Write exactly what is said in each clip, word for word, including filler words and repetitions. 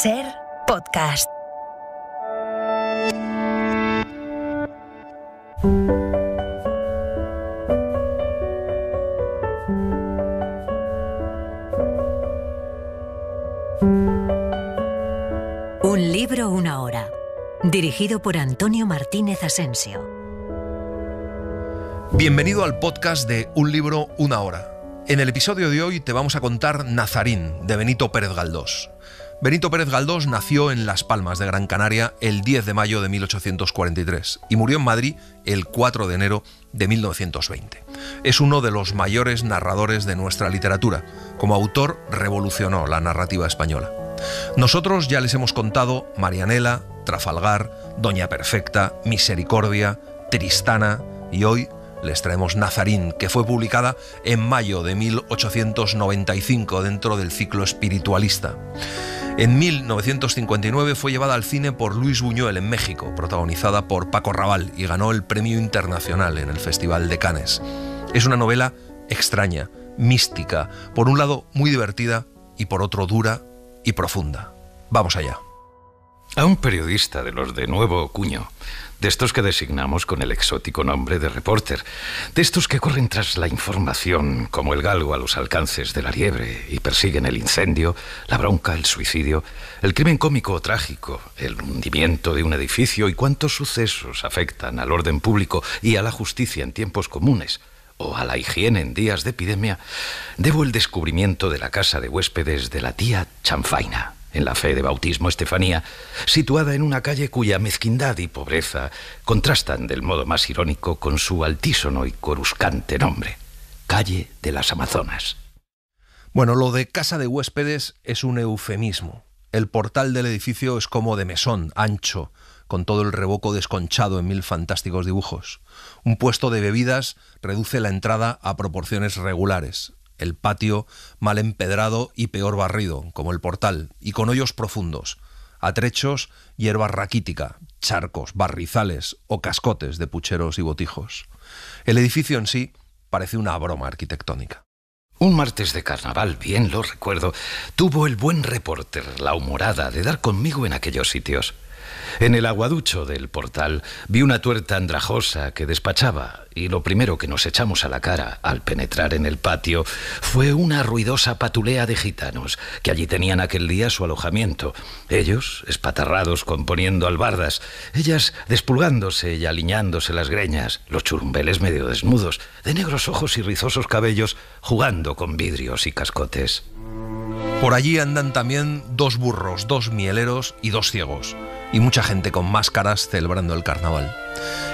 SER Podcast. Un libro, una hora. Dirigido por Antonio Martínez Asensio. Bienvenido al podcast de Un libro, una hora. En el episodio de hoy te vamos a contar Nazarín, de Benito Pérez Galdós. Benito Pérez Galdós nació en Las Palmas de Gran Canaria el diez de mayo de mil ochocientos cuarenta y tres y murió en Madrid el cuatro de enero de mil novecientos veinte. Es uno de los mayores narradores de nuestra literatura. Como autor revolucionó la narrativa española. Nosotros ya les hemos contado Marianela, Trafalgar, Doña Perfecta, Misericordia, Tristana y hoy les traemos Nazarín, que fue publicada en mayo de mil ochocientos noventa y cinco dentro del ciclo espiritualista. En mil novecientos cincuenta y nueve fue llevada al cine por Luis Buñuel en México, protagonizada por Paco Rabal, y ganó el premio internacional en el Festival de Cannes. Es una novela extraña, mística, por un lado muy divertida y por otro dura y profunda. Vamos allá. A un periodista de los de nuevo cuño, de estos que designamos con el exótico nombre de repórter, de estos que corren tras la información como el galgo a los alcances de la liebre y persiguen el incendio, la bronca, el suicidio, el crimen cómico o trágico, el hundimiento de un edificio y cuántos sucesos afectan al orden público y a la justicia en tiempos comunes o a la higiene en días de epidemia, debo el descubrimiento de la casa de huéspedes de la tía Chanfaina, en la fe de bautismo Estefanía, situada en una calle cuya mezquindad y pobreza contrastan del modo más irónico con su altísono y coruscante nombre, calle de las Amazonas. Bueno, lo de casa de huéspedes es un eufemismo. El portal del edificio es como de mesón, ancho, con todo el revoco desconchado en mil fantásticos dibujos. Un puesto de bebidas reduce la entrada a proporciones regulares. El patio, mal empedrado y peor barrido, como el portal, y con hoyos profundos, atrechos, hierba raquítica, charcos, barrizales o cascotes de pucheros y botijos. El edificio en sí parece una broma arquitectónica. Un martes de carnaval, bien lo recuerdo, tuvo el buen reporter la humorada de dar conmigo en aquellos sitios. En el aguaducho del portal vi una tuerta andrajosa que despachaba y lo primero que nos echamos a la cara al penetrar en el patio fue una ruidosa patulea de gitanos que allí tenían aquel día su alojamiento. Ellos, espatarrados componiendo albardas, ellas despulgándose y aliñándose las greñas, los churumbeles medio desnudos, de negros ojos y rizosos cabellos, jugando con vidrios y cascotes. Por allí andan también dos burros, dos mieleros y dos ciegos, y mucha gente con máscaras celebrando el carnaval.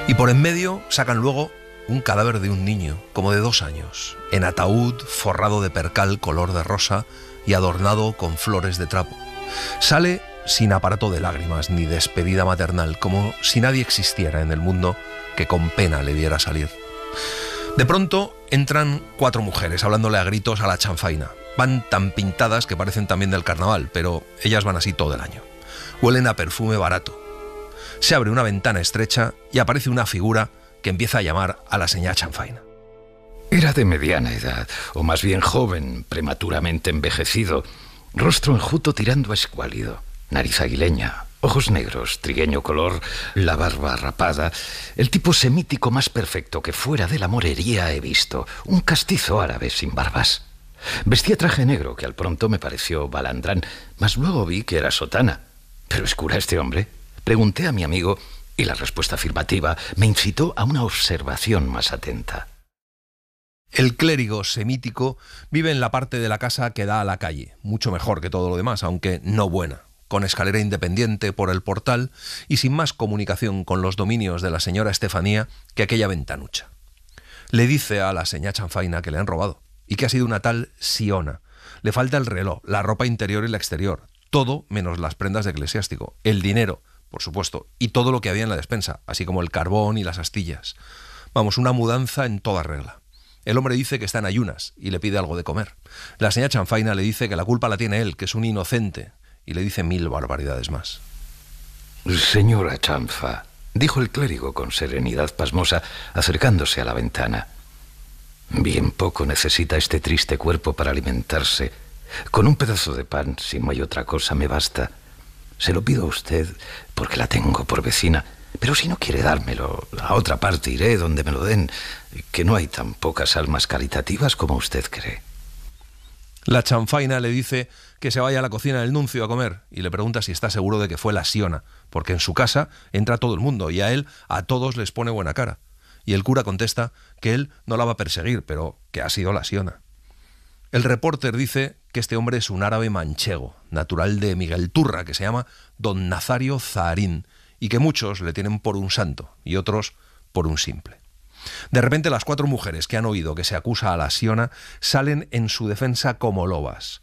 Y por en medio sacan luego un cadáver de un niño, como de dos años, en ataúd forrado de percal color de rosa y adornado con flores de trapo. Sale sin aparato de lágrimas ni despedida maternal, como si nadie existiera en el mundo que con pena le viera salir. De pronto entran cuatro mujeres hablándole a gritos a la Chanfaina. Van tan pintadas que parecen también del carnaval, pero ellas van así todo el año. Huelen a perfume barato. Se abre una ventana estrecha y aparece una figura que empieza a llamar a la señá Chanfaina. Era de mediana edad, o más bien joven, prematuramente envejecido, rostro enjuto tirando a escuálido, nariz aguileña, ojos negros, trigueño color, la barba rapada, el tipo semítico más perfecto que fuera de la morería he visto, un castizo árabe sin barbas. Vestía traje negro, que al pronto me pareció balandrán, mas luego vi que era sotana. ¿Pero es cura este hombre? Pregunté a mi amigo y la respuesta afirmativa me incitó a una observación más atenta. El clérigo semítico vive en la parte de la casa que da a la calle, mucho mejor que todo lo demás, aunque no buena, con escalera independiente por el portal y sin más comunicación con los dominios de la señora Estefanía que aquella ventanucha. Le dice a la señá Chanfaina que le han robado y que ha sido una tal Siona. Le falta el reloj, la ropa interior y la exterior, todo menos las prendas de eclesiástico, el dinero, por supuesto, y todo lo que había en la despensa, así como el carbón y las astillas. Vamos, una mudanza en toda regla. El hombre dice que está en ayunas y le pide algo de comer. La señá Chanfaina le dice que la culpa la tiene él, que es un inocente, y le dice mil barbaridades más. «Señora Chanfa», dijo el clérigo con serenidad pasmosa, acercándose a la ventana, «bien poco necesita este triste cuerpo para alimentarse. Con un pedazo de pan, si no hay otra cosa, me basta. se lo pido a usted porque la tengo por vecina, pero si no quiere dármelo, a otra parte iré donde me lo den, que no hay tan pocas almas caritativas como usted cree. La chanfaina le dice que se vaya a la cocina del nuncio a comer y le pregunta si está seguro de que fue la Siona, porque en su casa entra todo el mundo y a él a todos les pone buena cara. Y el cura contesta que él no la va a perseguir, pero que ha sido la Siona. El reporter dice que este hombre es un árabe manchego, natural de Miguelturra, que se llama don Nazario Zaharín, y que muchos le tienen por un santo y otros por un simple. De repente las cuatro mujeres que han oído que se acusa a la Siona salen en su defensa como lobas.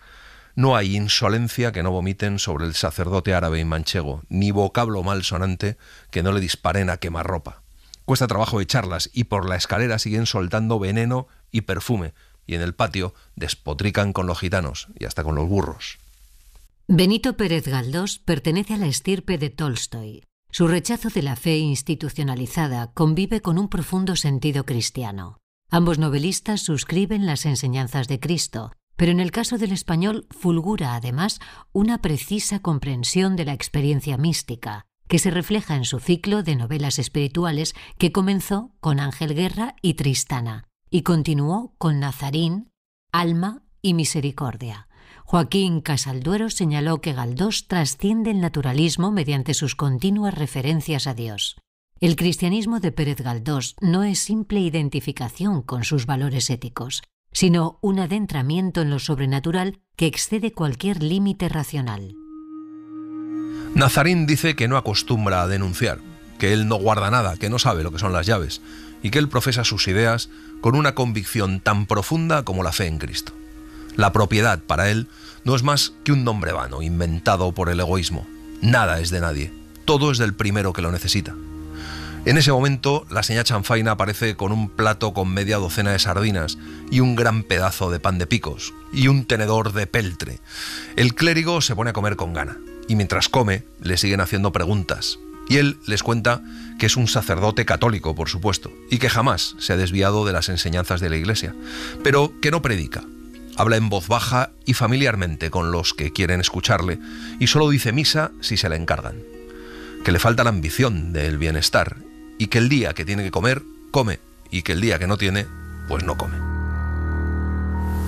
No hay insolencia que no vomiten sobre el sacerdote árabe y manchego, ni vocablo malsonante que no le disparen a quemarropa. Cuesta trabajo echarlas y por la escalera siguen soltando veneno y perfume, y en el patio despotrican con los gitanos y hasta con los burros. Benito Pérez Galdós pertenece a la estirpe de Tolstoy. Su rechazo de la fe institucionalizada convive con un profundo sentido cristiano. Ambos novelistas suscriben las enseñanzas de Cristo, pero en el caso del español fulgura además una precisa comprensión de la experiencia mística, que se refleja en su ciclo de novelas espirituales que comenzó con Ángel Guerra y Tristana y continuó con Nazarín, Alma y Misericordia. Joaquín Casalduero señaló que Galdós trasciende el naturalismo mediante sus continuas referencias a Dios. El cristianismo de Pérez Galdós no es simple identificación con sus valores éticos, sino un adentramiento en lo sobrenatural que excede cualquier límite racional. Nazarín dice que no acostumbra a denunciar, que él no guarda nada, que no sabe lo que son las llaves, y que él profesa sus ideas con una convicción tan profunda como la fe en Cristo. La propiedad, para él, no es más que un nombre vano, inventado por el egoísmo. Nada es de nadie, todo es del primero que lo necesita. En ese momento, la señá chanfaina aparece con un plato con media docena de sardinas y un gran pedazo de pan de picos y un tenedor de peltre. El clérigo se pone a comer con gana y mientras come le siguen haciendo preguntas. Y él les cuenta que es un sacerdote católico, por supuesto, y que jamás se ha desviado de las enseñanzas de la Iglesia, pero que no predica. Habla en voz baja y familiarmente con los que quieren escucharle y solo dice misa si se le encargan. Que le falta la ambición del bienestar y que el día que tiene que comer, come, y que el día que no tiene, pues no come.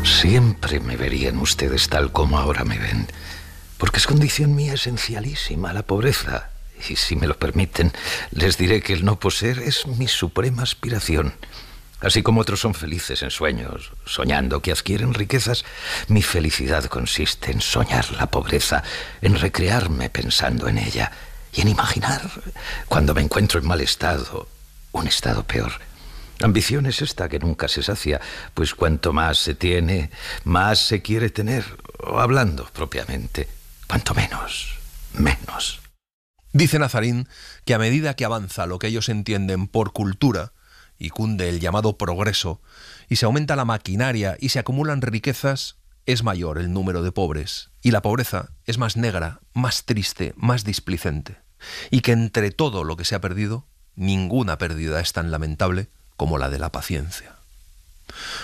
Siempre me verían ustedes tal como ahora me ven, porque es condición mía esencialísima la pobreza y, si me lo permiten, les diré que el no poseer es mi suprema aspiración. Así como otros son felices en sueños, soñando que adquieren riquezas, mi felicidad consiste en soñar la pobreza, en recrearme pensando en ella y en imaginar, cuando me encuentro en mal estado, un estado peor. Ambición es esta que nunca se sacia, pues cuanto más se tiene, más se quiere tener, o hablando propiamente, cuanto menos, menos. Dice Nazarín que a medida que avanza lo que ellos entienden por cultura, y cunde el llamado progreso, y se aumenta la maquinaria y se acumulan riquezas, es mayor el número de pobres, y la pobreza es más negra, más triste, más displicente, y que entre todo lo que se ha perdido, ninguna pérdida es tan lamentable como la de la paciencia.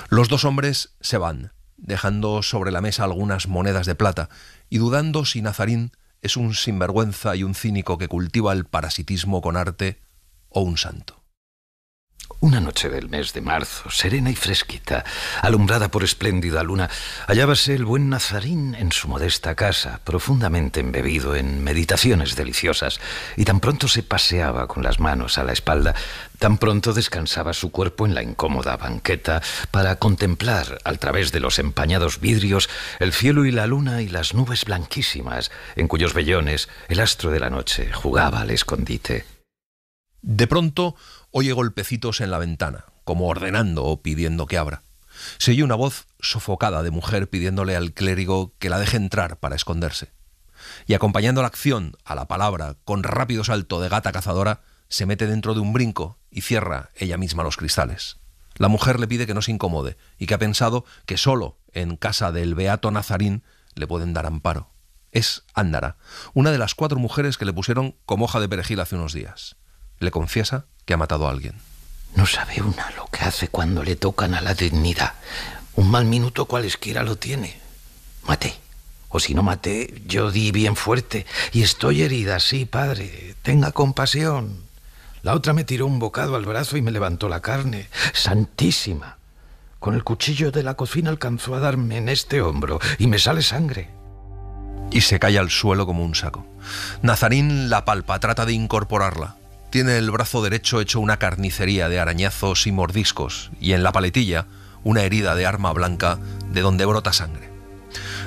Los dos hombres se van, dejando sobre la mesa algunas monedas de plata, y dudando si Nazarín es un sinvergüenza y un cínico que cultiva el parasitismo con arte o un santo. Una noche del mes de marzo, serena y fresquita, alumbrada por espléndida luna, hallábase el buen Nazarín en su modesta casa, profundamente embebido en meditaciones deliciosas, y tan pronto se paseaba con las manos a la espalda, tan pronto descansaba su cuerpo en la incómoda banqueta para contemplar, al través de los empañados vidrios, el cielo y la luna y las nubes blanquísimas, en cuyos vellones el astro de la noche jugaba al escondite. De pronto oye golpecitos en la ventana, como ordenando o pidiendo que abra. Se oye una voz sofocada de mujer pidiéndole al clérigo que la deje entrar para esconderse. Y acompañando la acción a la palabra, con rápido salto de gata cazadora, se mete dentro de un brinco y cierra ella misma los cristales. La mujer le pide que no se incomode y que ha pensado que solo en casa del beato Nazarín le pueden dar amparo. Es Ándara, una de las cuatro mujeres que le pusieron como hoja de perejil hace unos días. Le confiesa que ha matado a alguien. No sabe una lo que hace cuando le tocan a la dignidad. Un mal minuto cualesquiera lo tiene. Maté. O si no maté, yo di bien fuerte. Y estoy herida, sí, padre. Tenga compasión. La otra me tiró un bocado al brazo y me levantó la carne. ¡Santísima! Con el cuchillo de la cocina alcanzó a darme en este hombro y me sale sangre. Y se cae al suelo como un saco. Nazarín la palpa, trata de incorporarla. Tiene el brazo derecho hecho una carnicería de arañazos y mordiscos, y en la paletilla una herida de arma blanca de donde brota sangre.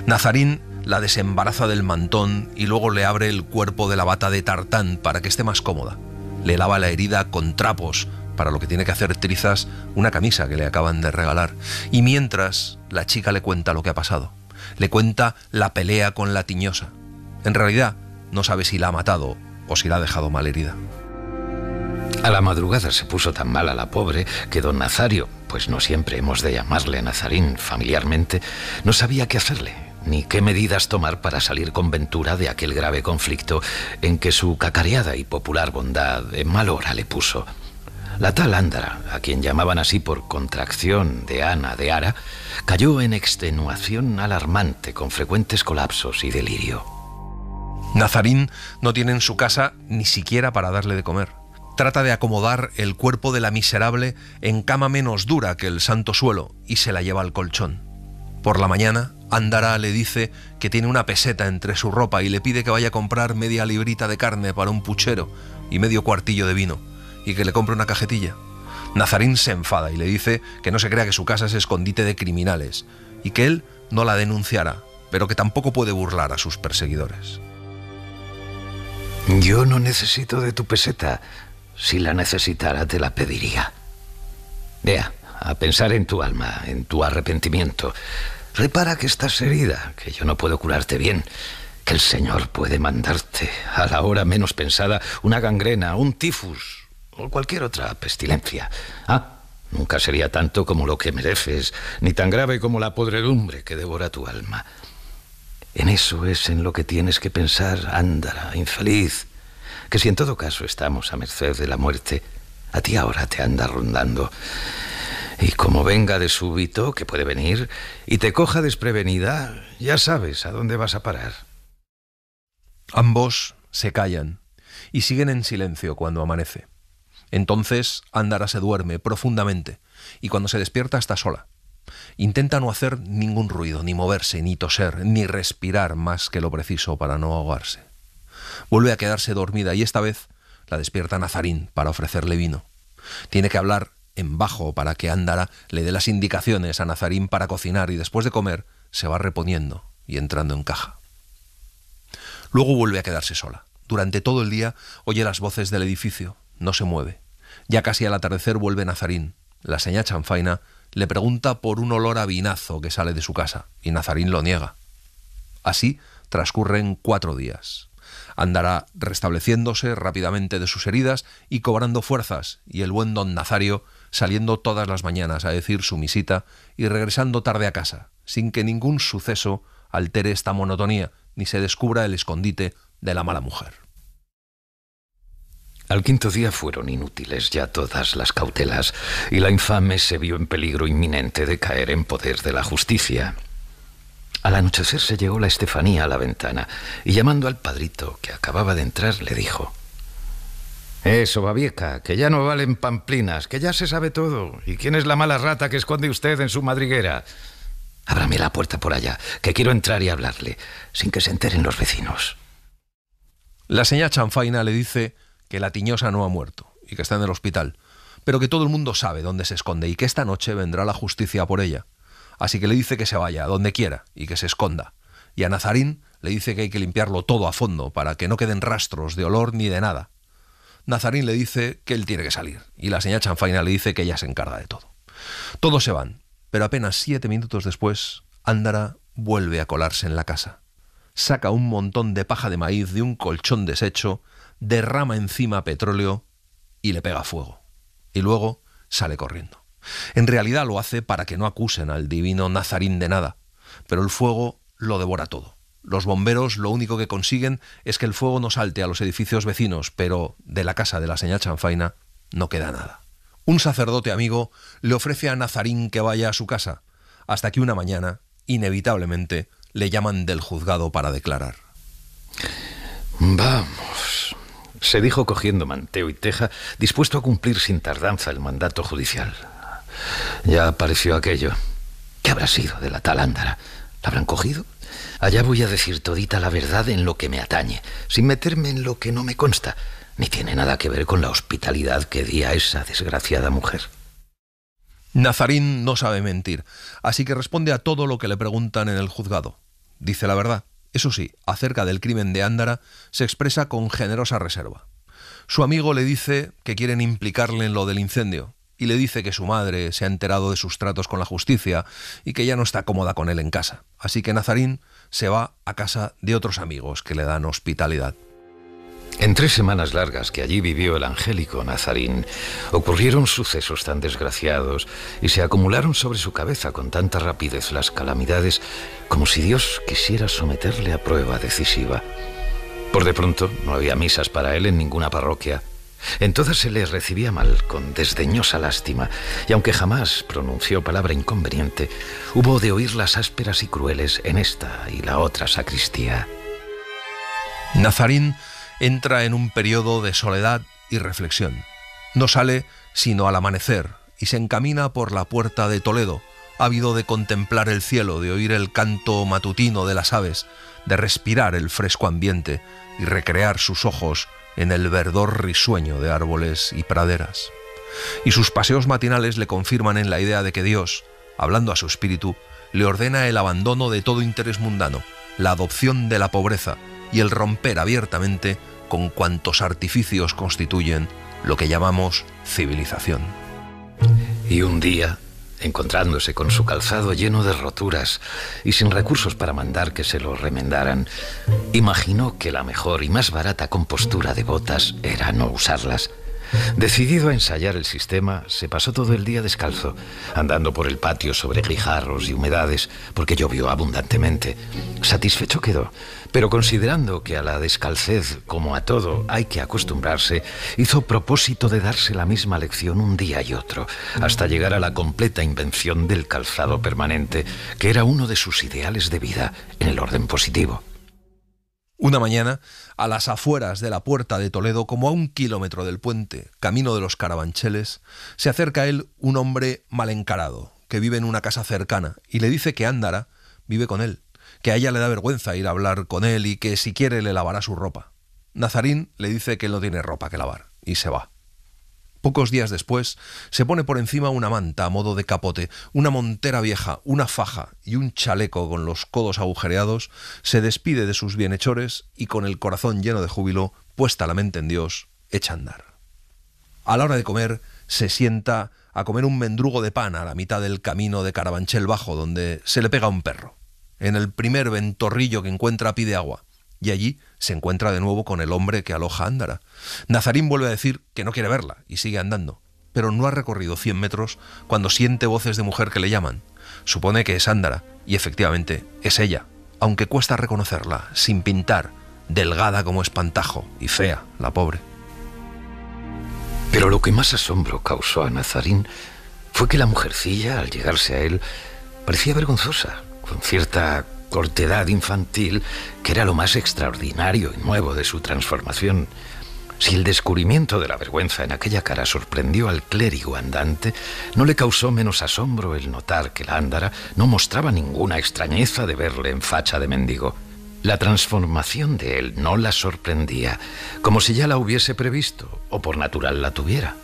Nazarín la desembaraza del mantón y luego le abre el cuerpo de la bata de tartán para que esté más cómoda. Le lava la herida con trapos, para lo que tiene que hacer trizas una camisa que le acaban de regalar. Y mientras, la chica le cuenta lo que ha pasado. Le cuenta la pelea con la tiñosa. En realidad, no sabe si la ha matado o si la ha dejado malherida. A la madrugada se puso tan mal a la pobre que don Nazario, pues no siempre hemos de llamarle Nazarín familiarmente, no sabía qué hacerle, ni qué medidas tomar para salir con ventura de aquel grave conflicto en que su cacareada y popular bondad en mal hora le puso. La tal Ándara, a quien llamaban así por contracción de Ana de Ara, cayó en extenuación alarmante con frecuentes colapsos y delirio. Nazarín no tiene en su casa ni siquiera para darle de comer. Trata de acomodar el cuerpo de la miserable en cama menos dura que el santo suelo y se la lleva al colchón. Por la mañana, Ándara le dice que tiene una peseta entre su ropa y le pide que vaya a comprar media librita de carne para un puchero y medio cuartillo de vino, y que le compre una cajetilla. Nazarín se enfada y le dice que no se crea que su casa es escondite de criminales y que él no la denunciará, pero que tampoco puede burlar a sus perseguidores. Yo no necesito de tu peseta. Si la necesitara, te la pediría. Vea, a pensar en tu alma, en tu arrepentimiento. Repara que estás herida, que yo no puedo curarte bien, que el Señor puede mandarte, a la hora menos pensada, una gangrena, un tifus o cualquier otra pestilencia. Ah, nunca sería tanto como lo que mereces, ni tan grave como la podredumbre que devora tu alma. En eso es en lo que tienes que pensar, Ándara, infeliz, que si en todo caso estamos a merced de la muerte, a ti ahora te anda rondando. Y como venga de súbito, que puede venir, y te coja desprevenida, ya sabes a dónde vas a parar. Ambos se callan y siguen en silencio cuando amanece. Entonces Ándara se duerme profundamente y cuando se despierta está sola. Intenta no hacer ningún ruido, ni moverse, ni toser, ni respirar más que lo preciso para no ahogarse. Vuelve a quedarse dormida y esta vez la despierta Nazarín para ofrecerle vino. Tiene que hablar en bajo para que Ándara le dé las indicaciones a Nazarín para cocinar y después de comer se va reponiendo y entrando en caja. Luego vuelve a quedarse sola. Durante todo el día oye las voces del edificio, no se mueve. Ya casi al atardecer vuelve Nazarín. La señá chanfaina le pregunta por un olor a vinazo que sale de su casa y Nazarín lo niega. Así transcurren cuatro días. Ándara restableciéndose rápidamente de sus heridas y cobrando fuerzas, y el buen don Nazario saliendo todas las mañanas a decir su misita y regresando tarde a casa, sin que ningún suceso altere esta monotonía ni se descubra el escondite de la mala mujer. Al quinto día fueron inútiles ya todas las cautelas y la infame se vio en peligro inminente de caer en poder de la justicia. Al anochecer se llegó la Estefanía a la ventana y llamando al padrito que acababa de entrar le dijo: Eso, babieca, que ya no valen pamplinas, que ya se sabe todo. ¿Y quién es la mala rata que esconde usted en su madriguera? Ábrame la puerta por allá, que quiero entrar y hablarle, sin que se enteren los vecinos. La señá chanfaina le dice que la tiñosa no ha muerto y que está en el hospital, pero que todo el mundo sabe dónde se esconde y que esta noche vendrá la justicia por ella. Así que le dice que se vaya a donde quiera y que se esconda. Y a Nazarín le dice que hay que limpiarlo todo a fondo para que no queden rastros de olor ni de nada. Nazarín le dice que él tiene que salir y la señá chanfaina le dice que ella se encarga de todo. Todos se van, pero apenas siete minutos después, Ándara vuelve a colarse en la casa. Saca un montón de paja de maíz de un colchón deshecho, derrama encima petróleo y le pega fuego. Y luego sale corriendo. En realidad lo hace para que no acusen al divino Nazarín de nada, pero el fuego lo devora todo. Los bomberos lo único que consiguen es que el fuego no salte a los edificios vecinos, pero de la casa de la señá chanfaina no queda nada. Un sacerdote amigo le ofrece a Nazarín que vaya a su casa, hasta que una mañana, inevitablemente, le llaman del juzgado para declarar. Vamos, se dijo cogiendo manteo y teja, dispuesto a cumplir sin tardanza el mandato judicial. Ya apareció aquello. ¿Qué habrá sido de la tal Ándara? ¿La habrán cogido? Allá voy a decir todita la verdad en lo que me atañe, sin meterme en lo que no me consta, ni tiene nada que ver con la hospitalidad que di a esa desgraciada mujer. Nazarín no sabe mentir, así que responde a todo lo que le preguntan en el juzgado. Dice la verdad. Eso sí, acerca del crimen de Ándara se expresa con generosa reserva. Su amigo le dice que quieren implicarle en lo del incendio, y le dice que su madre se ha enterado de sus tratos con la justicia y que ya no está cómoda con él en casa. Así que Nazarín se va a casa de otros amigos que le dan hospitalidad. En tres semanas largas que allí vivió el angélico Nazarín, ocurrieron sucesos tan desgraciados y se acumularon sobre su cabeza con tanta rapidez las calamidades como si Dios quisiera someterle a prueba decisiva. Por de pronto no había misas para él en ninguna parroquia. En todas se le recibía mal, con desdeñosa lástima, y aunque jamás pronunció palabra inconveniente, hubo de oírlas ásperas y crueles en esta y la otra sacristía. Nazarín entra en un periodo de soledad y reflexión. No sale sino al amanecer y se encamina por la puerta de Toledo, ávido de contemplar el cielo, de oír el canto matutino de las aves, de respirar el fresco ambiente y recrear sus ojos en el verdor risueño de árboles y praderas. Y sus paseos matinales le confirman en la idea de que Dios, hablando a su espíritu, le ordena el abandono de todo interés mundano, la adopción de la pobreza y el romper abiertamente con cuantos artificios constituyen lo que llamamos civilización. Y un día, encontrándose con su calzado lleno de roturas y sin recursos para mandar que se lo remendaran, imaginó que la mejor y más barata compostura de botas era no usarlas. Decidido a ensayar el sistema, se pasó todo el día descalzo, andando por el patio sobre guijarros y humedades, porque llovió abundantemente. Satisfecho quedó, pero considerando que a la descalcez, como a todo, hay que acostumbrarse, hizo propósito de darse la misma lección un día y otro, hasta llegar a la completa invención del calzado permanente, que era uno de sus ideales de vida en el orden positivo. Una mañana, a las afueras de la Puerta de Toledo, como a un kilómetro del puente, camino de los Carabancheles, se acerca a él un hombre mal encarado, que vive en una casa cercana, y le dice que Ándara vive con él, que a ella le da vergüenza ir a hablar con él y que si quiere le lavará su ropa. Nazarín le dice que él no tiene ropa que lavar, y se va. Pocos días después, se pone por encima una manta a modo de capote, una montera vieja, una faja y un chaleco con los codos agujereados, se despide de sus bienhechores y con el corazón lleno de júbilo, puesta la mente en Dios, echa a andar. A la hora de comer, se sienta a comer un mendrugo de pan a la mitad del camino de Carabanchel Bajo, donde se le pega un perro. En el primer ventorrillo que encuentra pide agua, y allí se encuentra de nuevo con el hombre que aloja Ándara. Nazarín vuelve a decir que no quiere verla y sigue andando, pero no ha recorrido cien metros cuando siente voces de mujer que le llaman. Supone que es Ándara y efectivamente es ella, aunque cuesta reconocerla, sin pintar, delgada como espantajo y fea, la pobre. Pero lo que más asombro causó a Nazarín fue que la mujercilla, al llegarse a él, parecía vergonzosa, con cierta cortedad infantil, que era lo más extraordinario y nuevo de su transformación. Si el descubrimiento de la vergüenza en aquella cara sorprendió al clérigo andante, no le causó menos asombro el notar que la Ándara no mostraba ninguna extrañeza de verle en facha de mendigo. La transformación de él no la sorprendía, como si ya la hubiese previsto o por natural la tuviera.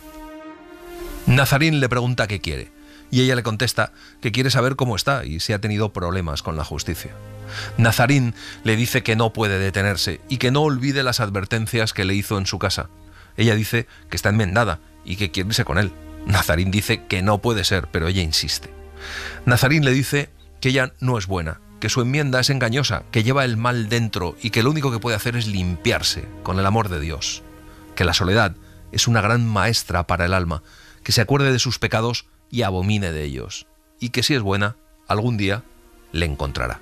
Nazarín le pregunta qué quiere, y ella le contesta que quiere saber cómo está y si ha tenido problemas con la justicia. Nazarín le dice que no puede detenerse y que no olvide las advertencias que le hizo en su casa. Ella dice que está enmendada y que quiere irse con él. Nazarín dice que no puede ser, pero ella insiste. Nazarín le dice que ella no es buena, que su enmienda es engañosa, que lleva el mal dentro y que lo único que puede hacer es limpiarse con el amor de Dios, que la soledad es una gran maestra para el alma, que se acuerde de sus pecados y abomine de ellos, y que si es buena, algún día le encontrará.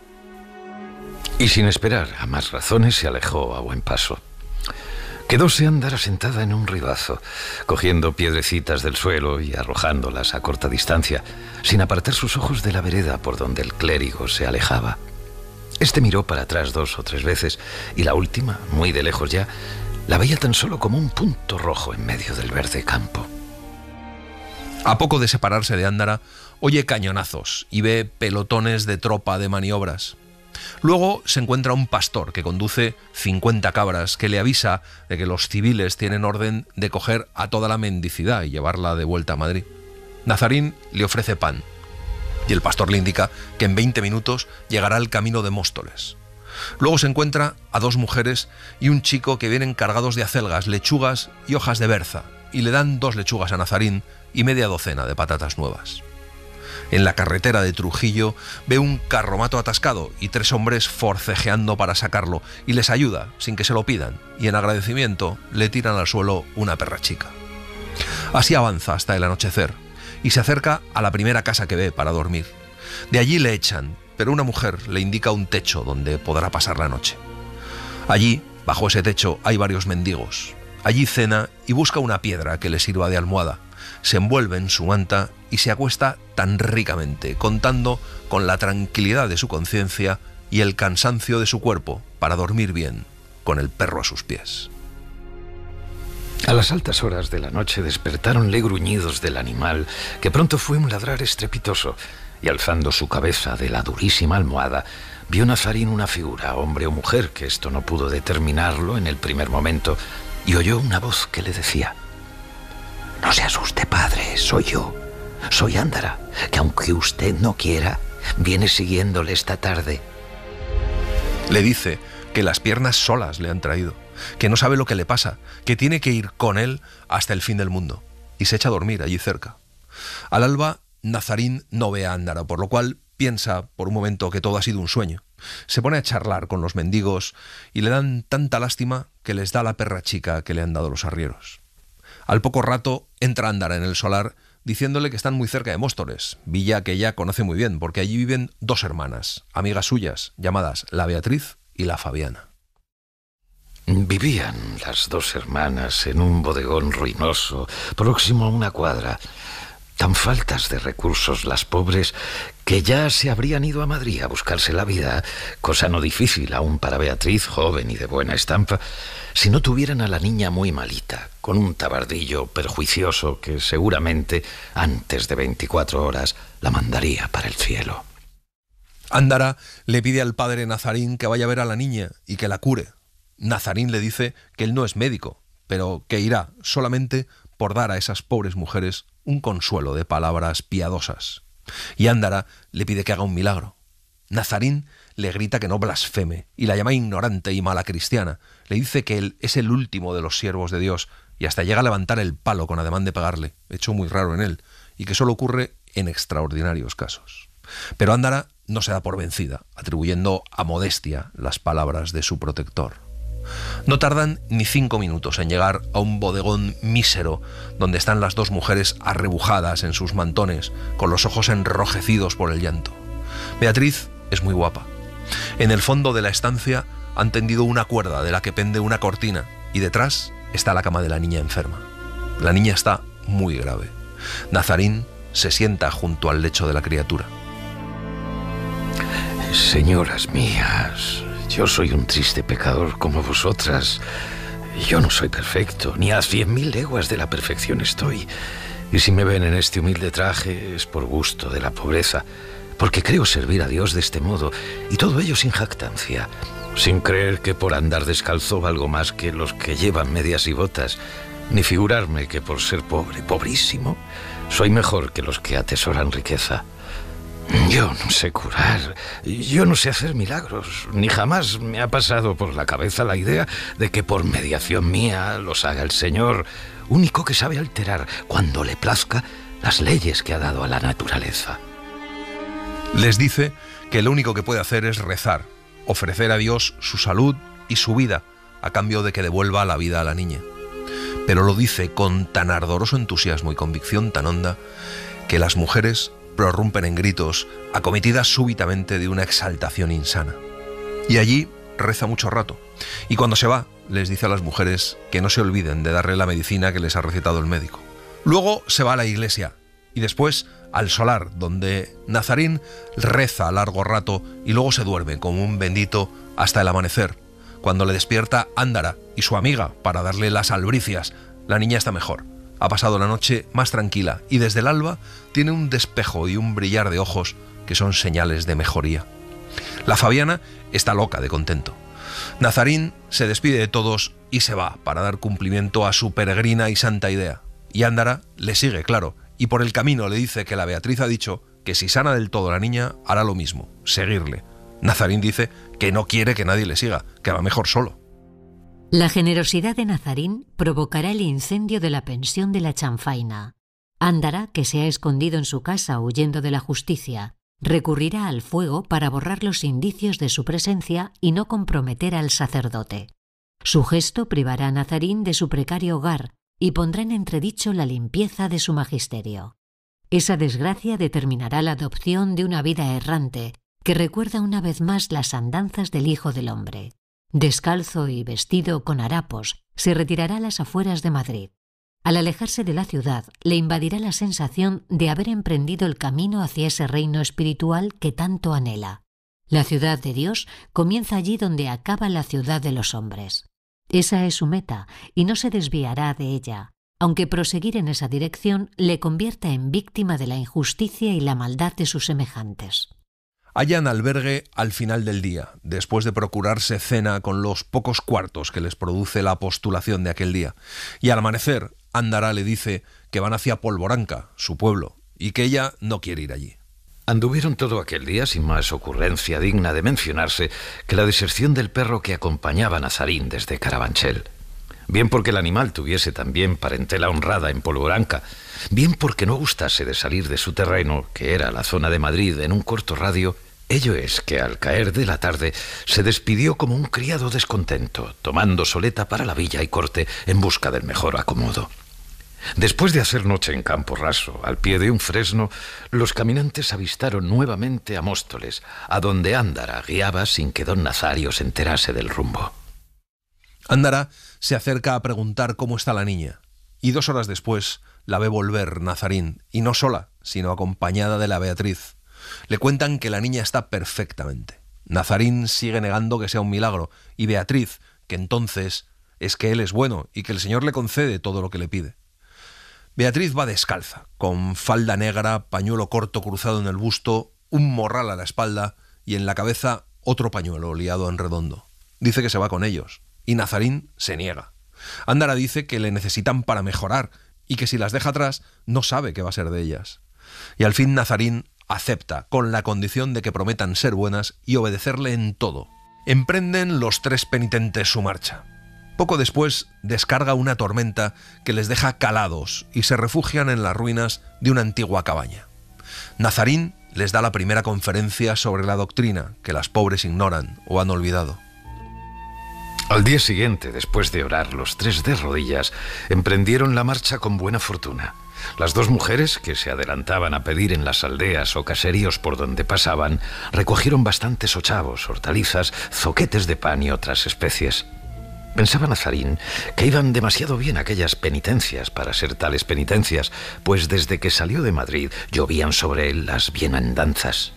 Y sin esperar a más razones, se alejó a buen paso. Quedóse Ándara sentada en un ribazo, cogiendo piedrecitas del suelo y arrojándolas a corta distancia, sin apartar sus ojos de la vereda por donde el clérigo se alejaba. Este miró para atrás dos o tres veces y la última, muy de lejos ya, la veía tan solo como un punto rojo en medio del verde campo. A poco de separarse de Ándara, oye cañonazos y ve pelotones de tropa de maniobras. Luego se encuentra un pastor que conduce cincuenta cabras que le avisa de que los civiles tienen orden de coger a toda la mendicidad y llevarla de vuelta a Madrid. Nazarín le ofrece pan y el pastor le indica que en veinte minutos llegará al camino de Móstoles. Luego se encuentra a dos mujeres y un chico que vienen cargados de acelgas, lechugas y hojas de berza y le dan dos lechugas a Nazarín y media docena de patatas nuevas. En la carretera de Trujillo ve un carromato atascado y tres hombres forcejeando para sacarlo y les ayuda sin que se lo pidan y en agradecimiento le tiran al suelo una perra chica. Así avanza hasta el anochecer y se acerca a la primera casa que ve para dormir. De allí le echan, pero una mujer le indica un techo donde podrá pasar la noche. Allí, bajo ese techo, hay varios mendigos. Allí cena y busca una piedra que le sirva de almohada. Se envuelve en su manta y se acuesta tan ricamente, contando con la tranquilidad de su conciencia y el cansancio de su cuerpo para dormir bien, con el perro a sus pies. A las altas horas de la noche despertáronle gruñidos del animal, que pronto fue un ladrar estrepitoso, y alzando su cabeza de la durísima almohada, vio Nazarín una figura, hombre o mujer, que esto no pudo determinarlo en el primer momento, y oyó una voz que le decía: «No se asuste, padre, soy yo, soy Ándara, que aunque usted no quiera, viene siguiéndole esta tarde». Le dice que las piernas solas le han traído, que no sabe lo que le pasa, que tiene que ir con él hasta el fin del mundo, y se echa a dormir allí cerca. Al alba, Nazarín no ve a Ándara, por lo cual piensa por un momento que todo ha sido un sueño. Se pone a charlar con los mendigos y le dan tanta lástima que les da la perra chica que le han dado los arrieros. Al poco rato entra Ándara en el solar diciéndole que están muy cerca de Móstoles, villa que ella conoce muy bien porque allí viven dos hermanas, amigas suyas, llamadas la Beatriz y la Fabiana. Vivían las dos hermanas en un bodegón ruinoso, próximo a una cuadra, tan faltas de recursos las pobres que ya se habrían ido a Madrid a buscarse la vida, cosa no difícil aún para Beatriz, joven y de buena estampa, si no tuvieran a la niña muy malita, con un tabardillo perjuicioso que seguramente antes de veinticuatro horas la mandaría para el cielo. Ándara le pide al padre Nazarín que vaya a ver a la niña y que la cure. Nazarín le dice que él no es médico, pero que irá solamente por dar a esas pobres mujeres un consuelo de palabras piadosas. Y Ándara le pide que haga un milagro. Nazarín le grita que no blasfeme y la llama ignorante y mala cristiana. Le dice que él es el último de los siervos de Dios y hasta llega a levantar el palo con ademán de pegarle, hecho muy raro en él, y que solo ocurre en extraordinarios casos. Pero Ándara no se da por vencida, atribuyendo a modestia las palabras de su protector. No tardan ni cinco minutos en llegar a un bodegón mísero donde están las dos mujeres arrebujadas en sus mantones, con los ojos enrojecidos por el llanto. Beatriz es muy guapa. En el fondo de la estancia han tendido una cuerda de la que pende una cortina y detrás está la cama de la niña enferma. La niña está muy grave. Nazarín se sienta junto al lecho de la criatura. «Señoras mías, yo soy un triste pecador como vosotras. Yo no soy perfecto, ni a cien mil leguas de la perfección estoy. Y si me ven en este humilde traje es por gusto de la pobreza, porque creo servir a Dios de este modo, y todo ello sin jactancia, sin creer que por andar descalzo valgo más que los que llevan medias y botas, ni figurarme que por ser pobre, pobrísimo, soy mejor que los que atesoran riqueza. Yo no sé curar, yo no sé hacer milagros, ni jamás me ha pasado por la cabeza la idea de que por mediación mía los haga el Señor, único que sabe alterar, cuando le plazca, las leyes que ha dado a la naturaleza». Les dice que lo único que puede hacer es rezar, ofrecer a Dios su salud y su vida, a cambio de que devuelva la vida a la niña. Pero lo dice con tan ardoroso entusiasmo y convicción tan honda que las mujeres prorrumpen en gritos, acometidas súbitamente de una exaltación insana. Y allí reza mucho rato, y cuando se va, les dice a las mujeres que no se olviden de darle la medicina que les ha recetado el médico. Luego se va a la iglesia, y después al solar, donde Nazarín reza a largo rato y luego se duerme como un bendito hasta el amanecer. Cuando le despierta Ándara y su amiga para darle las albricias, la niña está mejor. Ha pasado la noche más tranquila y desde el alba tiene un despejo y un brillar de ojos que son señales de mejoría. La Fabiana está loca de contento. Nazarín se despide de todos y se va para dar cumplimiento a su peregrina y santa idea. Y Ándara le sigue, claro, y por el camino le dice que la Beatriz ha dicho que si sana del todo la niña hará lo mismo, seguirle. Nazarín dice que no quiere que nadie le siga, que va mejor solo. La generosidad de Nazarín provocará el incendio de la pensión de la Chanfaina. Ándara, que se ha escondido en su casa huyendo de la justicia, recurrirá al fuego para borrar los indicios de su presencia y no comprometer al sacerdote. Su gesto privará a Nazarín de su precario hogar y pondrá en entredicho la limpieza de su magisterio. Esa desgracia determinará la adopción de una vida errante, que recuerda una vez más las andanzas del Hijo del Hombre. Descalzo y vestido con harapos, se retirará a las afueras de Madrid. Al alejarse de la ciudad, le invadirá la sensación de haber emprendido el camino hacia ese reino espiritual que tanto anhela. La ciudad de Dios comienza allí donde acaba la ciudad de los hombres. Esa es su meta y no se desviará de ella, aunque proseguir en esa dirección le convierta en víctima de la injusticia y la maldad de sus semejantes. Hallan albergue al final del día, después de procurarse cena con los pocos cuartos que les produce la postulación de aquel día. Y al amanecer, Ándara le dice que van hacia Polvoranca, su pueblo, y que ella no quiere ir allí. Anduvieron todo aquel día sin más ocurrencia digna de mencionarse que la deserción del perro que acompañaba a Nazarín desde Carabanchel. Bien porque el animal tuviese también parentela honrada en Polvoranca, bien porque no gustase de salir de su terreno, que era la zona de Madrid, en un corto radio, ello es que al caer de la tarde se despidió como un criado descontento, tomando soleta para la villa y corte en busca del mejor acomodo. Después de hacer noche en campo raso, al pie de un fresno, los caminantes avistaron nuevamente a Móstoles, a donde Ándara guiaba sin que don Nazario se enterase del rumbo. Ándara se acerca a preguntar cómo está la niña, y dos horas después la ve volver Nazarín, y no sola, sino acompañada de la Beatriz. Le cuentan que la niña está perfectamente. Nazarín sigue negando que sea un milagro, y Beatriz, que entonces es que él es bueno y que el Señor le concede todo lo que le pide. Beatriz va descalza, con falda negra, pañuelo corto cruzado en el busto, un morral a la espalda y en la cabeza otro pañuelo liado en redondo. Dice que se va con ellos y Nazarín se niega. Ándara dice que le necesitan para mejorar y que si las deja atrás no sabe qué va a ser de ellas. Y al fin Nazarín acepta con la condición de que prometan ser buenas y obedecerle en todo. Emprenden los tres penitentes su marcha. Poco después descarga una tormenta que les deja calados y se refugian en las ruinas de una antigua cabaña. Nazarín les da la primera conferencia sobre la doctrina que las pobres ignoran o han olvidado. Al día siguiente, después de orar los tres de rodillas, emprendieron la marcha con buena fortuna. Las dos mujeres, que se adelantaban a pedir en las aldeas o caseríos por donde pasaban, recogieron bastantes ochavos, hortalizas, zoquetes de pan y otras especies. Pensaba Nazarín que iban demasiado bien aquellas penitencias para ser tales penitencias, pues desde que salió de Madrid llovían sobre él las bienandanzas.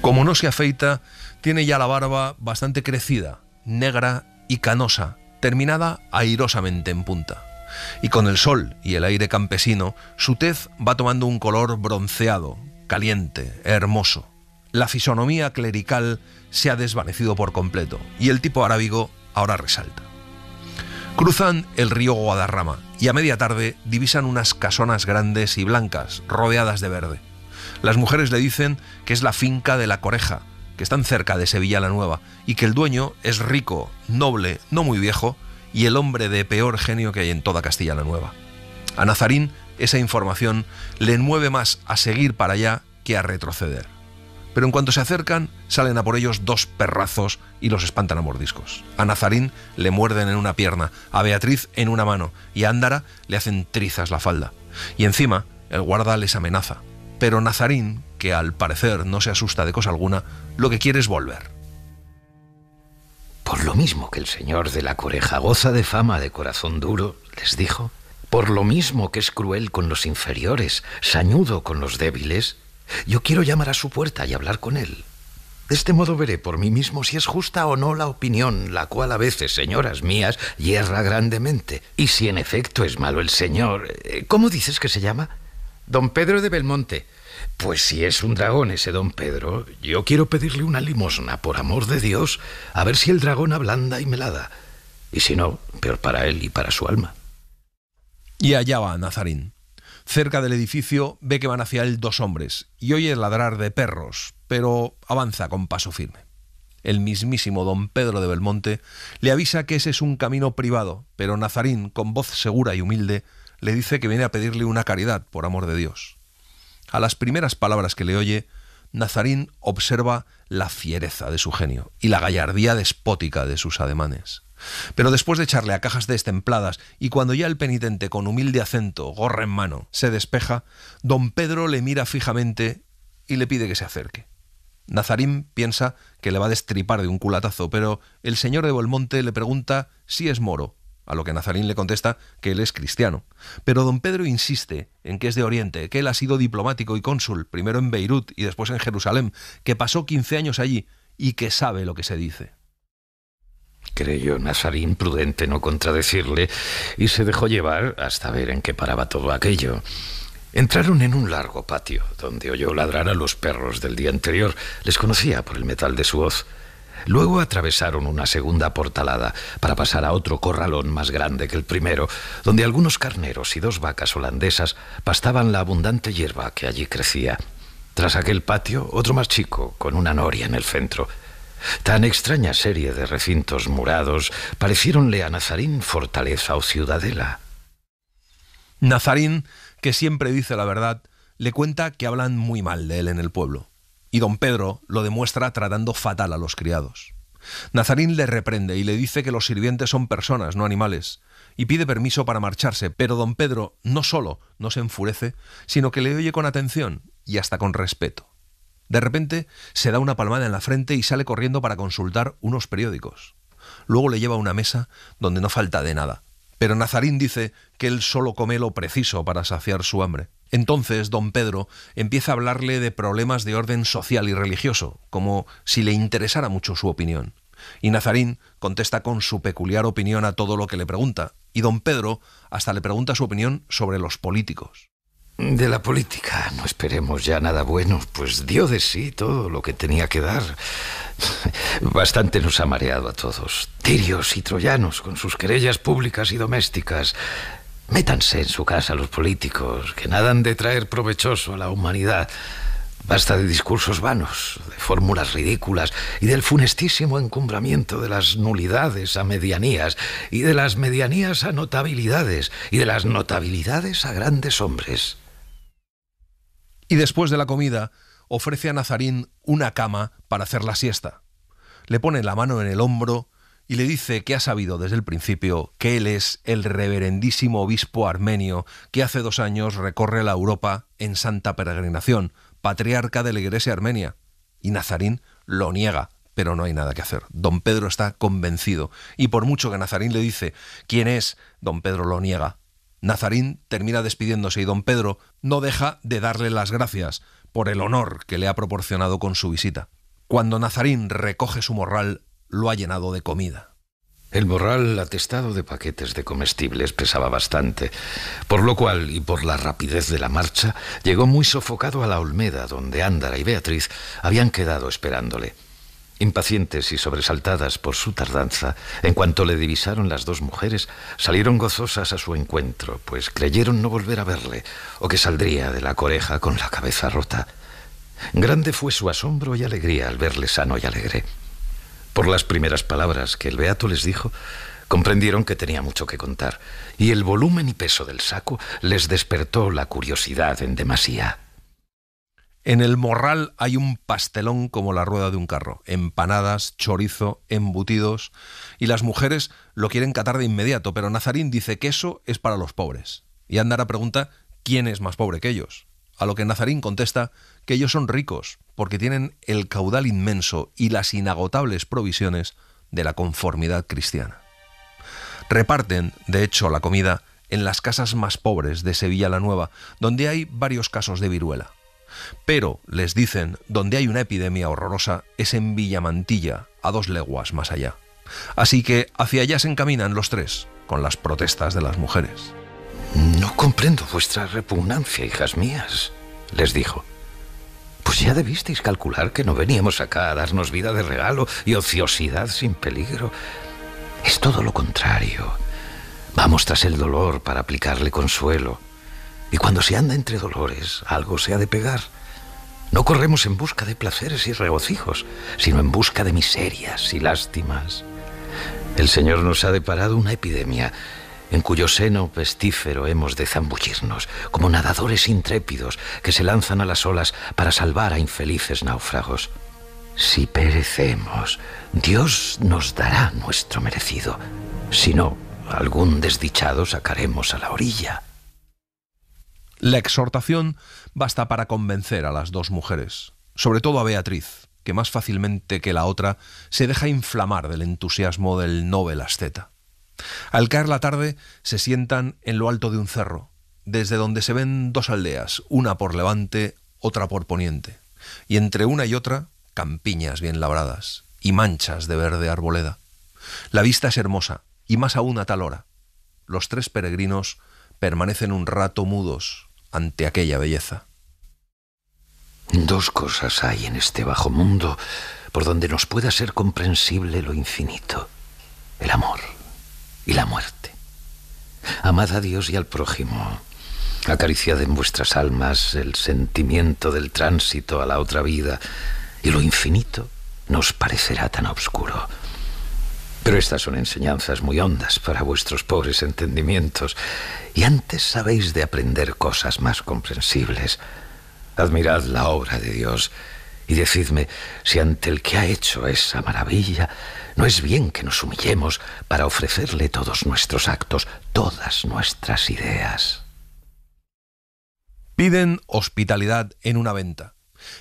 Como no se afeita, tiene ya la barba bastante crecida, negra y canosa, terminada airosamente en punta. Y con el sol y el aire campesino, su tez va tomando un color bronceado, caliente, hermoso. La fisonomía clerical se ha desvanecido por completo y el tipo arábigo ahora resalta. Cruzan el río Guadarrama y a media tarde divisan unas casonas grandes y blancas, rodeadas de verde. Las mujeres le dicen que es la finca de la Coreja, que están cerca de Sevilla la Nueva, y que el dueño es rico, noble, no muy viejo, y el hombre de peor genio que hay en toda Castilla la Nueva. A Nazarín esa información le mueve más a seguir para allá que a retroceder. Pero en cuanto se acercan, salen a por ellos dos perrazos y los espantan a mordiscos. A Nazarín le muerden en una pierna, a Beatriz en una mano, y a Ándara le hacen trizas la falda. Y encima, el guarda les amenaza. Pero Nazarín, que al parecer no se asusta de cosa alguna, lo que quiere es volver. Por lo mismo que el señor de la Coreja goza de fama de corazón duro, les dijo, Por lo mismo que es cruel con los inferiores, sañudo con los débiles, yo quiero llamar a su puerta y hablar con él. De este modo veré por mí mismo si es justa o no la opinión, la cual a veces, señoras mías, yerra grandemente. Y si en efecto es malo el señor... ¿Cómo dices que se llama? Don Pedro de Belmonte. Pues si es un dragón ese don Pedro, yo quiero pedirle una limosna, por amor de Dios, a ver si el dragón ablanda y me la da. Y si no, peor para él y para su alma. Y allá va Nazarín. Cerca del edificio ve que van hacia él dos hombres y oye el ladrar de perros, pero avanza con paso firme. El mismísimo don Pedro de Belmonte le avisa que ese es un camino privado, pero Nazarín, con voz segura y humilde, le dice que viene a pedirle una caridad, por amor de Dios. A las primeras palabras que le oye, Nazarín observa la fiereza de su genio y la gallardía despótica de sus ademanes. Pero después de echarle a cajas destempladas y cuando ya el penitente, con humilde acento, gorra en mano, se despeja, don Pedro le mira fijamente y le pide que se acerque. Nazarín piensa que le va a destripar de un culatazo, pero el señor de Belmonte le pregunta si es moro, a lo que Nazarín le contesta que él es cristiano. Pero don Pedro insiste en que es de Oriente, que él ha sido diplomático y cónsul, primero en Beirut y después en Jerusalén, que pasó quince años allí y que sabe lo que se dice. Creyó Nazarín prudente no contradecirle y se dejó llevar hasta ver en qué paraba todo aquello. Entraron en un largo patio, donde oyó ladrar a los perros del día anterior. Les conocía por el metal de su hoz. Luego atravesaron una segunda portalada para pasar a otro corralón más grande que el primero, donde algunos carneros y dos vacas holandesas pastaban la abundante hierba que allí crecía. Tras aquel patio, otro más chico, con una noria en el centro. Tan extraña serie de recintos murados pareciéronle a Nazarín fortaleza o ciudadela. Nazarín, que siempre dice la verdad, le cuenta que hablan muy mal de él en el pueblo, y don Pedro lo demuestra tratando fatal a los criados. Nazarín le reprende y le dice que los sirvientes son personas, no animales, y pide permiso para marcharse, pero don Pedro no solo no se enfurece, sino que le oye con atención y hasta con respeto. De repente se da una palmada en la frente y sale corriendo para consultar unos periódicos. Luego le lleva a una mesa donde no falta de nada. Pero Nazarín dice que él solo come lo preciso para saciar su hambre. Entonces don Pedro empieza a hablarle de problemas de orden social y religioso, como si le interesara mucho su opinión. Y Nazarín contesta con su peculiar opinión a todo lo que le pregunta. Y don Pedro hasta le pregunta su opinión sobre los políticos. De la política no esperemos ya nada bueno, pues dio de sí todo lo que tenía que dar. Bastante nos ha mareado a todos, tirios y troyanos, con sus querellas públicas y domésticas. Métanse en su casa los políticos, que nada han de traer provechoso a la humanidad. Basta de discursos vanos, de fórmulas ridículas y del funestísimo encumbramiento de las nulidades a medianías y de las medianías a notabilidades y de las notabilidades a grandes hombres. Y después de la comida, ofrece a Nazarín una cama para hacer la siesta. Le pone la mano en el hombro y le dice que ha sabido desde el principio que él es el reverendísimo obispo armenio que hace dos años recorre la Europa en santa peregrinación, patriarca de la iglesia armenia. Y Nazarín lo niega, pero no hay nada que hacer. Don Pedro está convencido y por mucho que Nazarín le dice quién es, don Pedro lo niega. Nazarín termina despidiéndose y don Pedro no deja de darle las gracias por el honor que le ha proporcionado con su visita. Cuando Nazarín recoge su morral, lo ha llenado de comida. El morral, atestado de paquetes de comestibles, pesaba bastante, por lo cual, y por la rapidez de la marcha, llegó muy sofocado a la Olmeda, donde Ándara y Beatriz habían quedado esperándole. Impacientes y sobresaltadas por su tardanza, en cuanto le divisaron las dos mujeres, salieron gozosas a su encuentro, pues creyeron no volver a verle, o que saldría de la coreja con la cabeza rota. Grande fue su asombro y alegría al verle sano y alegre. Por las primeras palabras que el beato les dijo, comprendieron que tenía mucho que contar, y el volumen y peso del saco les despertó la curiosidad en demasía. En el morral hay un pastelón como la rueda de un carro, empanadas, chorizo, embutidos, y las mujeres lo quieren catar de inmediato, pero Nazarín dice que eso es para los pobres. Y Ándara pregunta quién es más pobre que ellos, a lo que Nazarín contesta que ellos son ricos, porque tienen el caudal inmenso y las inagotables provisiones de la conformidad cristiana. Reparten, de hecho, la comida en las casas más pobres de Sevilla la Nueva, donde hay varios casos de viruela. Pero, les dicen, donde hay una epidemia horrorosa es en Villamantilla, a dos leguas más allá. Así que hacia allá se encaminan los tres, con las protestas de las mujeres. «No comprendo vuestra repugnancia, hijas mías», les dijo. «Pues ya debisteis calcular que no veníamos acá a darnos vida de regalo y ociosidad sin peligro. Es todo lo contrario. Vamos tras el dolor para aplicarle consuelo. Y cuando se anda entre dolores, algo se ha de pegar. No corremos en busca de placeres y regocijos, sino en busca de miserias y lástimas. El Señor nos ha deparado una epidemia en cuyo seno pestífero hemos de zambullirnos, como nadadores intrépidos que se lanzan a las olas para salvar a infelices náufragos. Si perecemos, Dios nos dará nuestro merecido. Si no, algún desdichado sacaremos a la orilla». La exhortación basta para convencer a las dos mujeres, sobre todo a Beatriz, que más fácilmente que la otra se deja inflamar del entusiasmo del novel asceta. Al caer la tarde se sientan en lo alto de un cerro, desde donde se ven dos aldeas, una por levante, otra por poniente, y entre una y otra campiñas bien labradas y manchas de verde arboleda. La vista es hermosa, y más aún a tal hora. Los tres peregrinos permanecen un rato mudos ante aquella belleza. «Dos cosas hay en este bajo mundo por donde nos pueda ser comprensible lo infinito: el amor y la muerte. Amad a Dios y al prójimo. Acariciad en vuestras almas el sentimiento del tránsito a la otra vida, y lo infinito nos parecerá tan oscuro. Pero estas son enseñanzas muy hondas para vuestros pobres entendimientos, y antes habéis de aprender cosas más comprensibles. Admirad la obra de Dios, y decidme si ante el que ha hecho esa maravilla no es bien que nos humillemos para ofrecerle todos nuestros actos, todas nuestras ideas». Piden hospitalidad en una venta,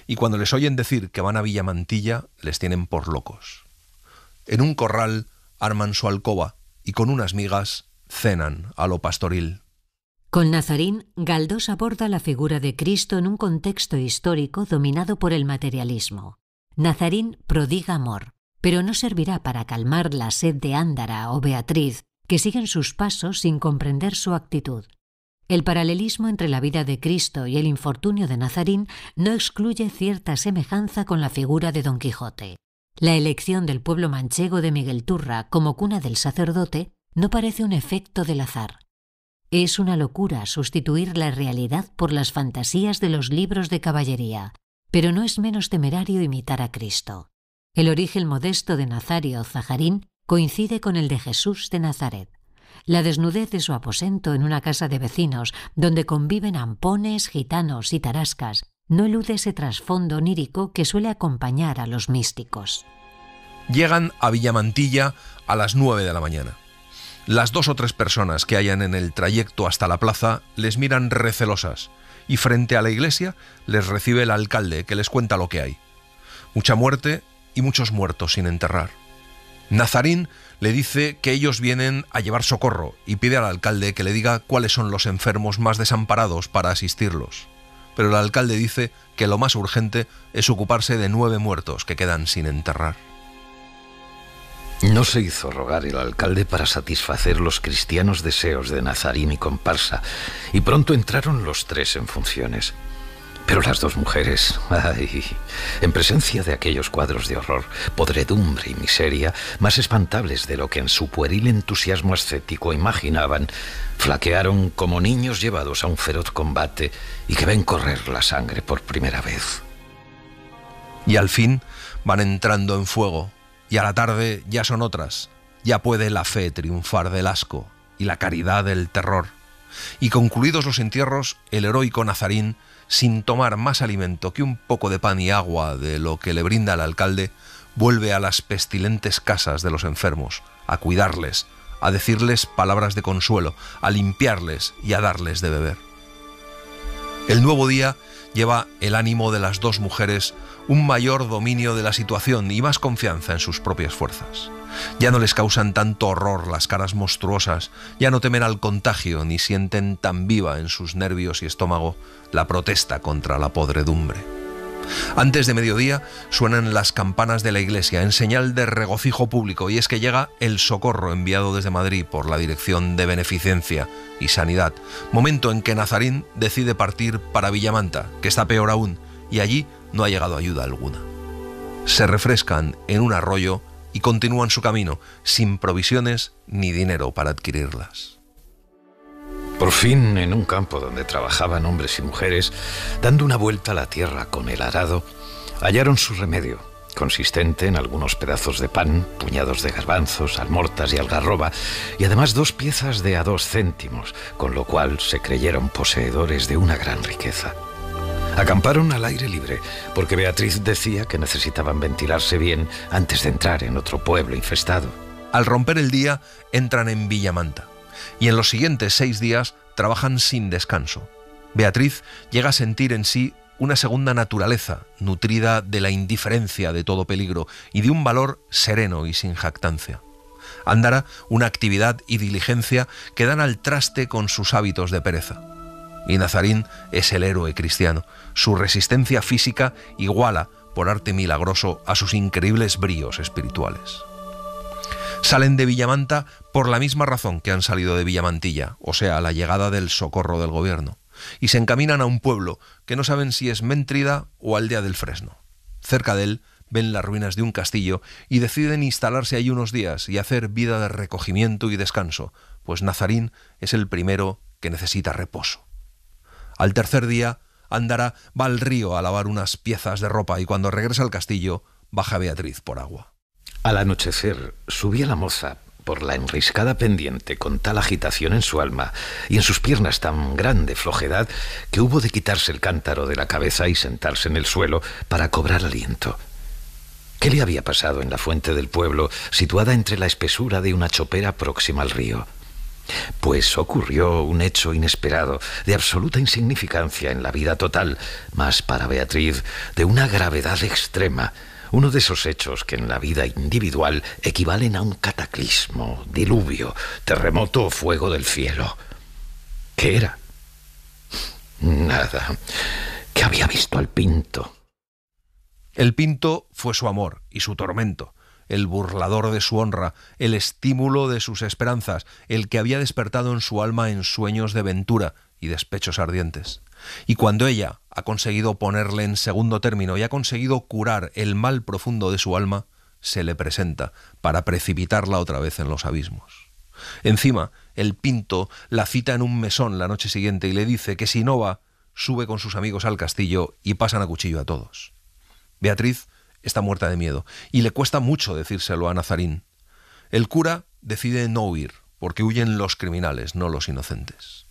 y cuando les oyen decir que van a Villamantilla, les tienen por locos. En un corral arman su alcoba y con unas migas cenan a lo pastoril. Con Nazarín, Galdós aborda la figura de Cristo en un contexto histórico dominado por el materialismo. Nazarín prodiga amor, pero no servirá para calmar la sed de Ándara o Beatriz, que siguen sus pasos sin comprender su actitud. El paralelismo entre la vida de Cristo y el infortunio de Nazarín no excluye cierta semejanza con la figura de Don Quijote. La elección del pueblo manchego de Miguelturra como cuna del sacerdote no parece un efecto del azar. Es una locura sustituir la realidad por las fantasías de los libros de caballería, pero no es menos temerario imitar a Cristo. El origen modesto de Nazario Zaharín coincide con el de Jesús de Nazaret. La desnudez de su aposento en una casa de vecinos, donde conviven ampones, gitanos y tarascas, no elude ese trasfondo onírico que suele acompañar a los místicos. Llegan a Villamantilla a las nueve de la mañana. Las dos o tres personas que hayan en el trayecto hasta la plaza les miran recelosas, y frente a la iglesia les recibe el alcalde, que les cuenta lo que hay. Mucha muerte y muchos muertos sin enterrar. Nazarín le dice que ellos vienen a llevar socorro y pide al alcalde que le diga cuáles son los enfermos más desamparados para asistirlos. Pero el alcalde dice que lo más urgente es ocuparse de nueve muertos que quedan sin enterrar. No se hizo rogar el alcalde para satisfacer los cristianos deseos de Nazarín y comparsa, y pronto entraron los tres en funciones. Pero las dos mujeres, ay, en presencia de aquellos cuadros de horror, podredumbre y miseria, más espantables de lo que en su pueril entusiasmo ascético imaginaban, flaquearon como niños llevados a un feroz combate y que ven correr la sangre por primera vez. Y al fin van entrando en fuego, y a la tarde ya son otras. Ya puede la fe triunfar del asco y la caridad del terror. Y concluidos los entierros, el heroico Nazarín, sin tomar más alimento que un poco de pan y agua de lo que le brinda el alcalde, vuelve a las pestilentes casas de los enfermos, a cuidarles, a decirles palabras de consuelo, a limpiarles y a darles de beber. El nuevo día lleva el ánimo de las dos mujeres un mayor dominio de la situación y más confianza en sus propias fuerzas. Ya no les causan tanto horror las caras monstruosas, ya no temen al contagio ni sienten tan viva en sus nervios y estómago la protesta contra la podredumbre. Antes de mediodía suenan las campanas de la iglesia en señal de regocijo público, y es que llega el socorro enviado desde Madrid por la Dirección de Beneficencia y Sanidad, momento en que Nazarín decide partir para Villamanta, que está peor aún, y allí no ha llegado ayuda alguna. Se refrescan en un arroyo y continúan su camino, sin provisiones ni dinero para adquirirlas. Por fin, en un campo donde trabajaban hombres y mujeres, dando una vuelta a la tierra con el arado, hallaron su remedio, consistente en algunos pedazos de pan, puñados de garbanzos, almortas y algarroba, y además dos piezas de a dos céntimos, con lo cual se creyeron poseedores de una gran riqueza. Acamparon al aire libre, porque Beatriz decía que necesitaban ventilarse bien antes de entrar en otro pueblo infestado. Al romper el día, entran en Villamanta, y en los siguientes seis días trabajan sin descanso. Beatriz llega a sentir en sí una segunda naturaleza, nutrida de la indiferencia de todo peligro y de un valor sereno y sin jactancia. Andará una actividad y diligencia que dan al traste con sus hábitos de pereza. Y Nazarín es el héroe cristiano. Su resistencia física iguala, por arte milagroso, a sus increíbles bríos espirituales. Salen de Villamanta por la misma razón que han salido de Villamantilla, o sea, la llegada del socorro del gobierno, y se encaminan a un pueblo que no saben si es Méntrida o Aldea del Fresno. Cerca de él ven las ruinas de un castillo y deciden instalarse ahí unos días y hacer vida de recogimiento y descanso, pues Nazarín es el primero que necesita reposo. Al tercer día, Andara va al río a lavar unas piezas de ropa y cuando regresa al castillo, baja Beatriz por agua. Al anochecer, subía la moza por la enriscada pendiente con tal agitación en su alma y en sus piernas tan grande flojedad que hubo de quitarse el cántaro de la cabeza y sentarse en el suelo para cobrar aliento. ¿Qué le había pasado en la fuente del pueblo, situada entre la espesura de una chopera próxima al río? Pues ocurrió un hecho inesperado, de absoluta insignificancia en la vida total, mas para Beatriz de una gravedad extrema, uno de esos hechos que en la vida individual equivalen a un cataclismo, diluvio, terremoto o fuego del cielo. ¿Qué era? Nada, que había visto al Pinto. El Pinto fue su amor y su tormento, el burlador de su honra, el estímulo de sus esperanzas, el que había despertado en su alma ensueños de ventura y despechos ardientes. Y cuando ella ha conseguido ponerle en segundo término y ha conseguido curar el mal profundo de su alma, se le presenta para precipitarla otra vez en los abismos. Encima, el Pinto la cita en un mesón la noche siguiente y le dice que si no va, sube con sus amigos al castillo y pasan a cuchillo a todos. Beatriz está muerta de miedo y le cuesta mucho decírselo a Nazarín. El cura decide no huir, porque huyen los criminales, no los inocentes.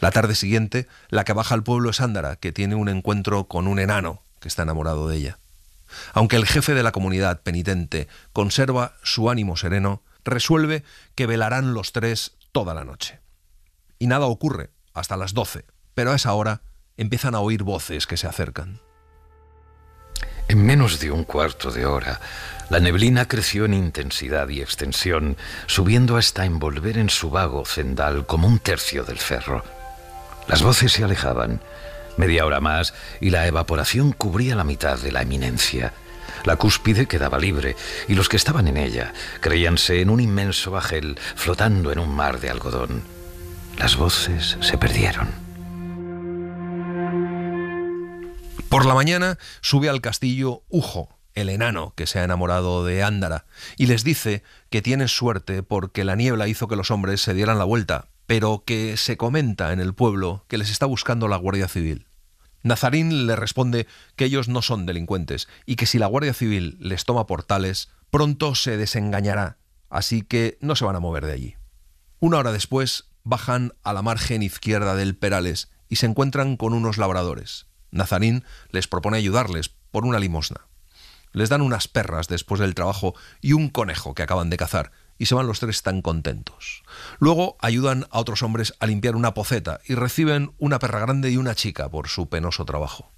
La tarde siguiente, la que baja al pueblo es Ándara, que tiene un encuentro con un enano que está enamorado de ella. Aunque el jefe de la comunidad penitente conserva su ánimo sereno, resuelve que velarán los tres toda la noche. Y nada ocurre hasta las doce, pero a esa hora empiezan a oír voces que se acercan. En menos de un cuarto de hora, la neblina creció en intensidad y extensión, subiendo hasta envolver en su vago cendal como un tercio del cerro. Las voces se alejaban, media hora más, y la evaporación cubría la mitad de la eminencia. La cúspide quedaba libre, y los que estaban en ella creíanse en un inmenso bajel flotando en un mar de algodón. Las voces se perdieron. Por la mañana sube al castillo Ujo, el enano que se ha enamorado de Ándara, y les dice que tiene suerte porque la niebla hizo que los hombres se dieran la vuelta, pero que se comenta en el pueblo que les está buscando la Guardia Civil. Nazarín le responde que ellos no son delincuentes y que si la Guardia Civil les toma por tales, pronto se desengañará, así que no se van a mover de allí. Una hora después bajan a la margen izquierda del Perales y se encuentran con unos labradores. Nazarín les propone ayudarles por una limosna. Les dan unas perras después del trabajo y un conejo que acaban de cazar, y se van los tres tan contentos. Luego ayudan a otros hombres a limpiar una poceta y reciben una perra grande y una chica por su penoso trabajo.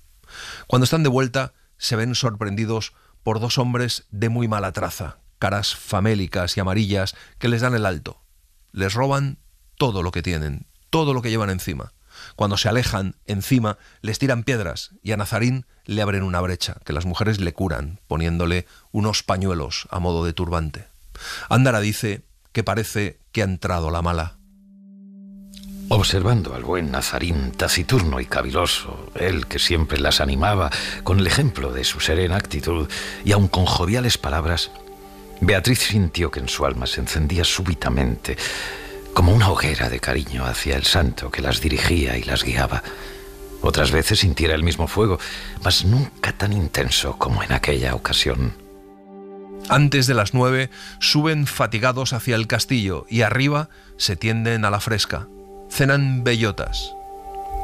Cuando están de vuelta, se ven sorprendidos por dos hombres de muy mala traza, caras famélicas y amarillas que les dan el alto. Les roban todo lo que tienen, todo lo que llevan encima. Cuando se alejan, encima, les tiran piedras y a Nazarín le abren una brecha, que las mujeres le curan, poniéndole unos pañuelos a modo de turbante. Andara dice que parece que ha entrado la mala. Observando al buen Nazarín, taciturno y caviloso, él que siempre las animaba con el ejemplo de su serena actitud y aun con joviales palabras, Beatriz sintió que en su alma se encendía súbitamente, como una hoguera de cariño hacia el santo que las dirigía y las guiaba. Otras veces sintiera el mismo fuego, mas nunca tan intenso como en aquella ocasión. Antes de las nueve suben fatigados hacia el castillo y arriba se tienden a la fresca. Cenan bellotas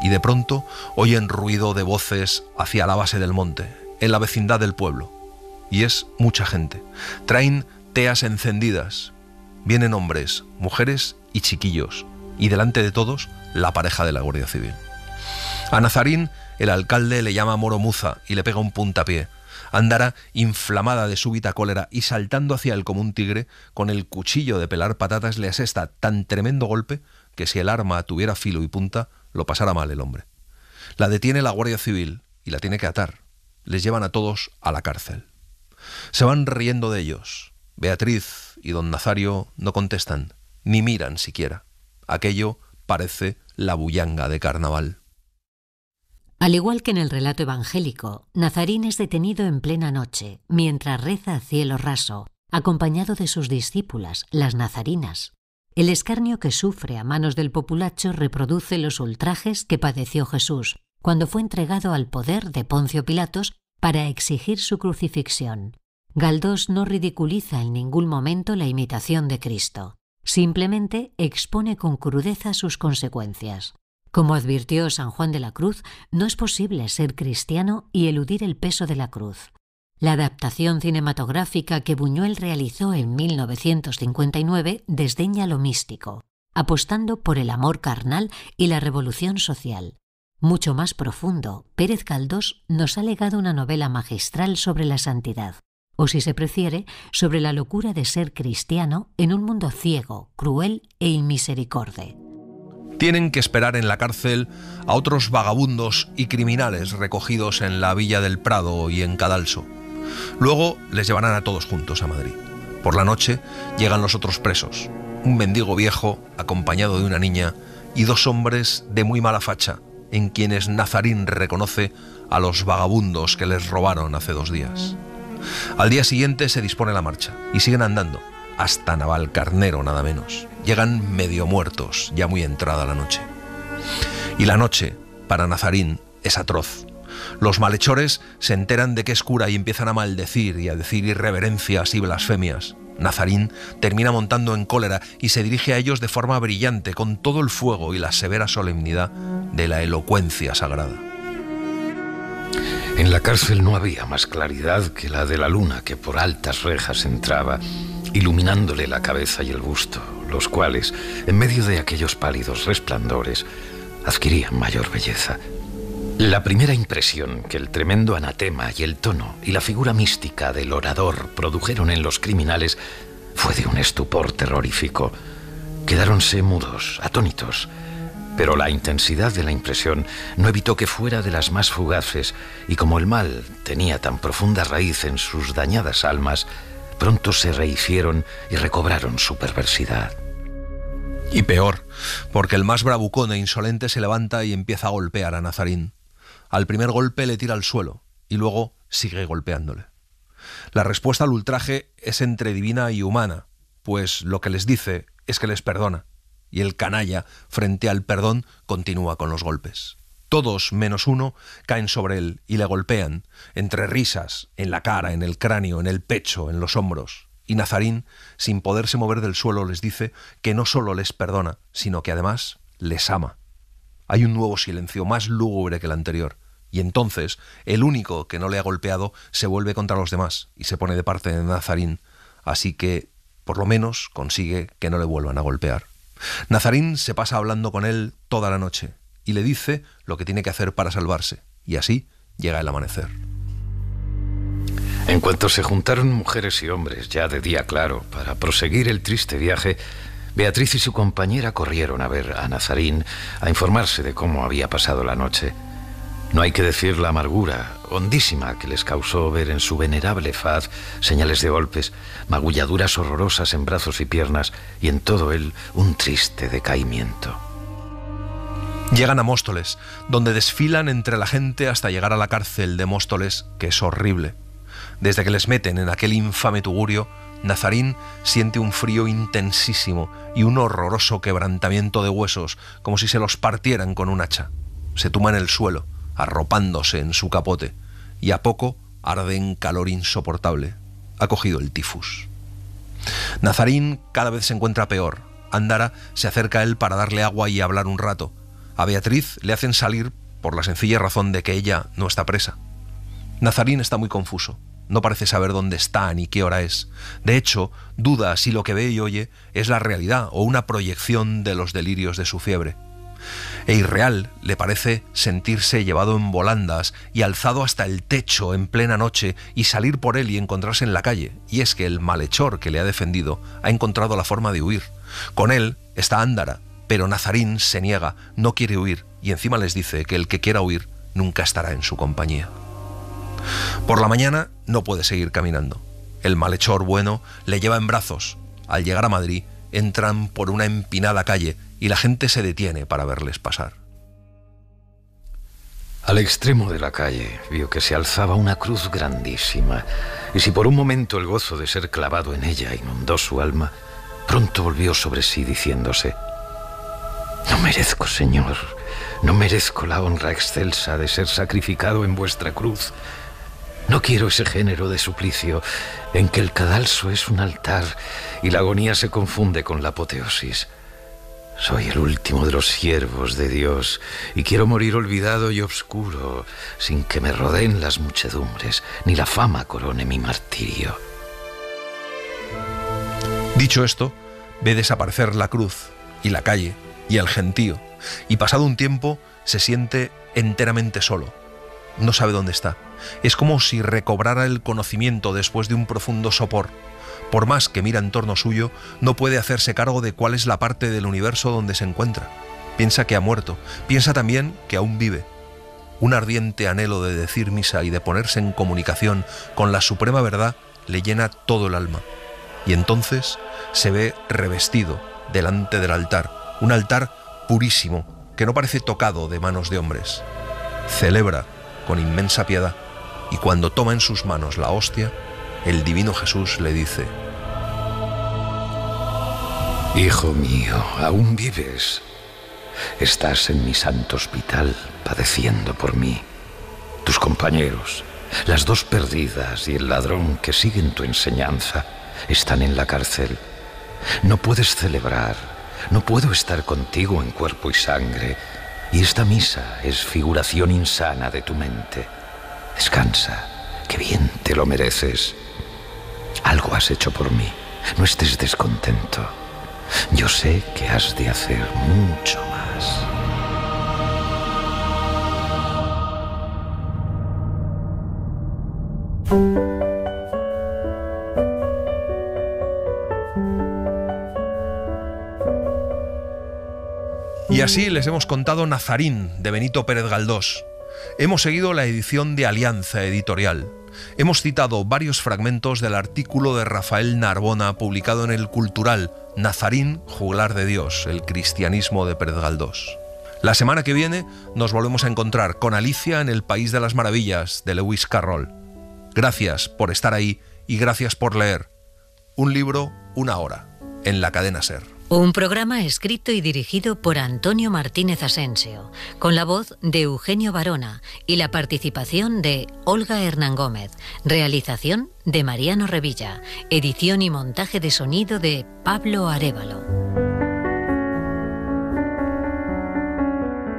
y de pronto oyen ruido de voces hacia la base del monte, en la vecindad del pueblo. Y es mucha gente. Traen teas encendidas. Vienen hombres, mujeres y chiquillos. Y delante de todos, la pareja de la Guardia Civil. A Nazarín, el alcalde le llama Moro Muza y le pega un puntapié. Andara, inflamada de súbita cólera y saltando hacia él como un tigre, con el cuchillo de pelar patatas le asesta tan tremendo golpe que si el arma tuviera filo y punta, lo pasara mal el hombre. La detiene la Guardia Civil y la tiene que atar. Les llevan a todos a la cárcel. Se van riendo de ellos. Beatriz y don Nazario no contestan, ni miran siquiera. Aquello parece la bullanga de carnaval. Al igual que en el relato evangélico, Nazarín es detenido en plena noche, mientras reza a cielo raso, acompañado de sus discípulas, las nazarinas. El escarnio que sufre a manos del populacho reproduce los ultrajes que padeció Jesús cuando fue entregado al poder de Poncio Pilatos para exigir su crucifixión. Galdós no ridiculiza en ningún momento la imitación de Cristo, simplemente expone con crudeza sus consecuencias. Como advirtió San Juan de la Cruz, no es posible ser cristiano y eludir el peso de la cruz. La adaptación cinematográfica que Buñuel realizó en mil novecientos cincuenta y nueve desdeña lo místico, apostando por el amor carnal y la revolución social. Mucho más profundo, Pérez Galdós nos ha legado una novela magistral sobre la santidad, o si se prefiere, sobre la locura de ser cristiano en un mundo ciego, cruel e inmisericorde. Tienen que esperar en la cárcel a otros vagabundos y criminales recogidos en la Villa del Prado y en Cadalso. Luego les llevarán a todos juntos a Madrid. Por la noche llegan los otros presos, un mendigo viejo acompañado de una niña y dos hombres de muy mala facha, en quienes Nazarín reconoce a los vagabundos que les robaron hace dos días. Al día siguiente se dispone la marcha y siguen andando, hasta Navalcarnero nada menos. Llegan medio muertos, ya muy entrada la noche. Y la noche, para Nazarín, es atroz. Los malhechores se enteran de que es cura y empiezan a maldecir y a decir irreverencias y blasfemias. Nazarín termina montando en cólera y se dirige a ellos de forma brillante, con todo el fuego y la severa solemnidad de la elocuencia sagrada. En la cárcel no había más claridad que la de la luna que por altas rejas entraba, iluminándole la cabeza y el busto, los cuales, en medio de aquellos pálidos resplandores, adquirían mayor belleza. La primera impresión que el tremendo anatema y el tono y la figura mística del orador produjeron en los criminales fue de un estupor terrorífico. Quedáronse mudos, atónitos, pero la intensidad de la impresión no evitó que fuera de las más fugaces, y como el mal tenía tan profunda raíz en sus dañadas almas, pronto se rehicieron y recobraron su perversidad. Y peor, porque el más bravucón e insolente se levanta y empieza a golpear a Nazarín. Al primer golpe le tira al suelo y luego sigue golpeándole. La respuesta al ultraje es entre divina y humana, pues lo que les dice es que les perdona, y el canalla, frente al perdón, continúa con los golpes. Todos, menos uno, caen sobre él y le golpean, entre risas, en la cara, en el cráneo, en el pecho, en los hombros. Y Nazarín, sin poderse mover del suelo, les dice que no solo les perdona, sino que además les ama. Hay un nuevo silencio, más lúgubre que el anterior. Y entonces, el único que no le ha golpeado se vuelve contra los demás y se pone de parte de Nazarín. Así que por lo menos consigue que no le vuelvan a golpear. Nazarín se pasa hablando con él toda la noche y le dice lo que tiene que hacer para salvarse, y así llega el amanecer. En cuanto se juntaron mujeres y hombres, ya de día claro, para proseguir el triste viaje, Beatriz y su compañera corrieron a ver a Nazarín, a informarse de cómo había pasado la noche. No hay que decir la amargura hondísima que les causó ver en su venerable faz señales de golpes, magulladuras horrorosas en brazos y piernas, y en todo él un triste decaimiento. Llegan a Móstoles, donde desfilan entre la gente hasta llegar a la cárcel de Móstoles, que es horrible. Desde que les meten en aquel infame tugurio, Nazarín siente un frío intensísimo y un horroroso quebrantamiento de huesos, como si se los partieran con un hacha. Se tumba en el suelo, arropándose en su capote, y a poco arde en calor insoportable. Ha cogido el tifus. Nazarín cada vez se encuentra peor. Andara se acerca a él para darle agua y hablar un rato. A Beatriz le hacen salir por la sencilla razón de que ella no está presa. Nazarín está muy confuso. No parece saber dónde está ni qué hora es. De hecho, duda si lo que ve y oye es la realidad o una proyección de los delirios de su fiebre. E irreal le parece sentirse llevado en volandas y alzado hasta el techo en plena noche y salir por él y encontrarse en la calle. Y es que el malhechor que le ha defendido ha encontrado la forma de huir. Con él está Ándara, pero Nazarín se niega, no quiere huir, y encima les dice que el que quiera huir nunca estará en su compañía. Por la mañana no puede seguir caminando. El malhechor bueno le lleva en brazos. Al llegar a Madrid entran por una empinada calle y la gente se detiene para verles pasar. Al extremo de la calle vio que se alzaba una cruz grandísima, y si por un momento el gozo de ser clavado en ella inundó su alma, pronto volvió sobre sí diciéndose: «No merezco, Señor, no merezco la honra excelsa de ser sacrificado en vuestra cruz. No quiero ese género de suplicio en que el cadalso es un altar y la agonía se confunde con la apoteosis. Soy el último de los siervos de Dios y quiero morir olvidado y obscuro, sin que me rodeen las muchedumbres, ni la fama corone mi martirio». Dicho esto, ve desaparecer la cruz y la calle y el gentío, y pasado un tiempo se siente enteramente solo. No sabe dónde está. Es como si recobrara el conocimiento después de un profundo sopor. Por más que mira en torno suyo, no puede hacerse cargo de cuál es la parte del universo donde se encuentra. Piensa que ha muerto. Piensa también que aún vive. Un ardiente anhelo de decir misa y de ponerse en comunicación con la suprema verdad le llena todo el alma. Y entonces se ve revestido delante del altar. Un altar purísimo, que no parece tocado de manos de hombres. Celebra con inmensa piedad, y cuando toma en sus manos la hostia, el divino Jesús le dice: «Hijo mío, aún vives. Estás en mi santo hospital padeciendo por mí. Tus compañeros, las dos perdidas y el ladrón que siguen tu enseñanza, están en la cárcel. No puedes celebrar, no puedo estar contigo en cuerpo y sangre, y esta misa es figuración insana de tu mente. Descansa, que bien te lo mereces. Algo has hecho por mí, no estés descontento. Yo sé que has de hacer mucho más». Y así les hemos contado Nazarín, de Benito Pérez Galdós. Hemos seguido la edición de Alianza Editorial. Hemos citado varios fragmentos del artículo de Rafael Narbona publicado en El Cultural, Nazarín, juglar de Dios, el cristianismo de Pérez Galdós. La semana que viene nos volvemos a encontrar con Alicia en el País de las Maravillas, de Lewis Carroll. Gracias por estar ahí y gracias por leer. Un libro, una hora, en la cadena SER. Un programa escrito y dirigido por Antonio Martínez Asensio, con la voz de Eugenio Barona y la participación de Olga Hernán Gómez, realización de Mariano Revilla, edición y montaje de sonido de Pablo Arévalo.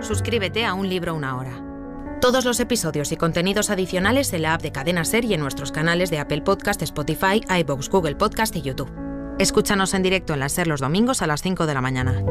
Suscríbete a Un Libro Una Hora. Todos los episodios y contenidos adicionales en la app de Cadena SER y en nuestros canales de Apple Podcast, Spotify, iVoox, Google Podcast y YouTube. Escúchanos en directo en la SER los domingos a las cinco de la mañana.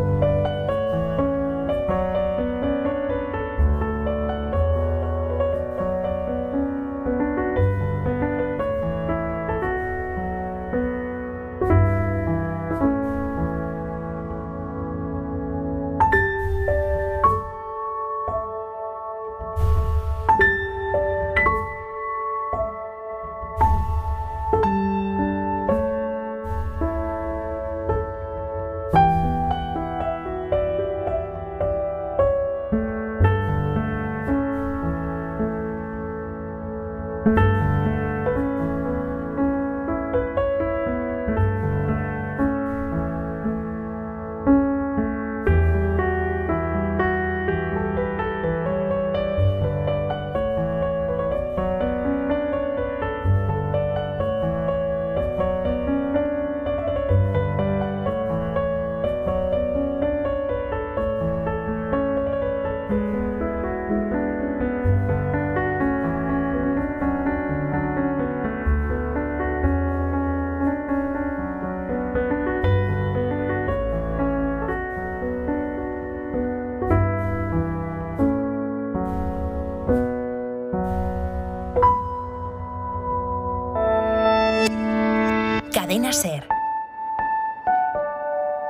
Cadena SER,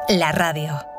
la radio.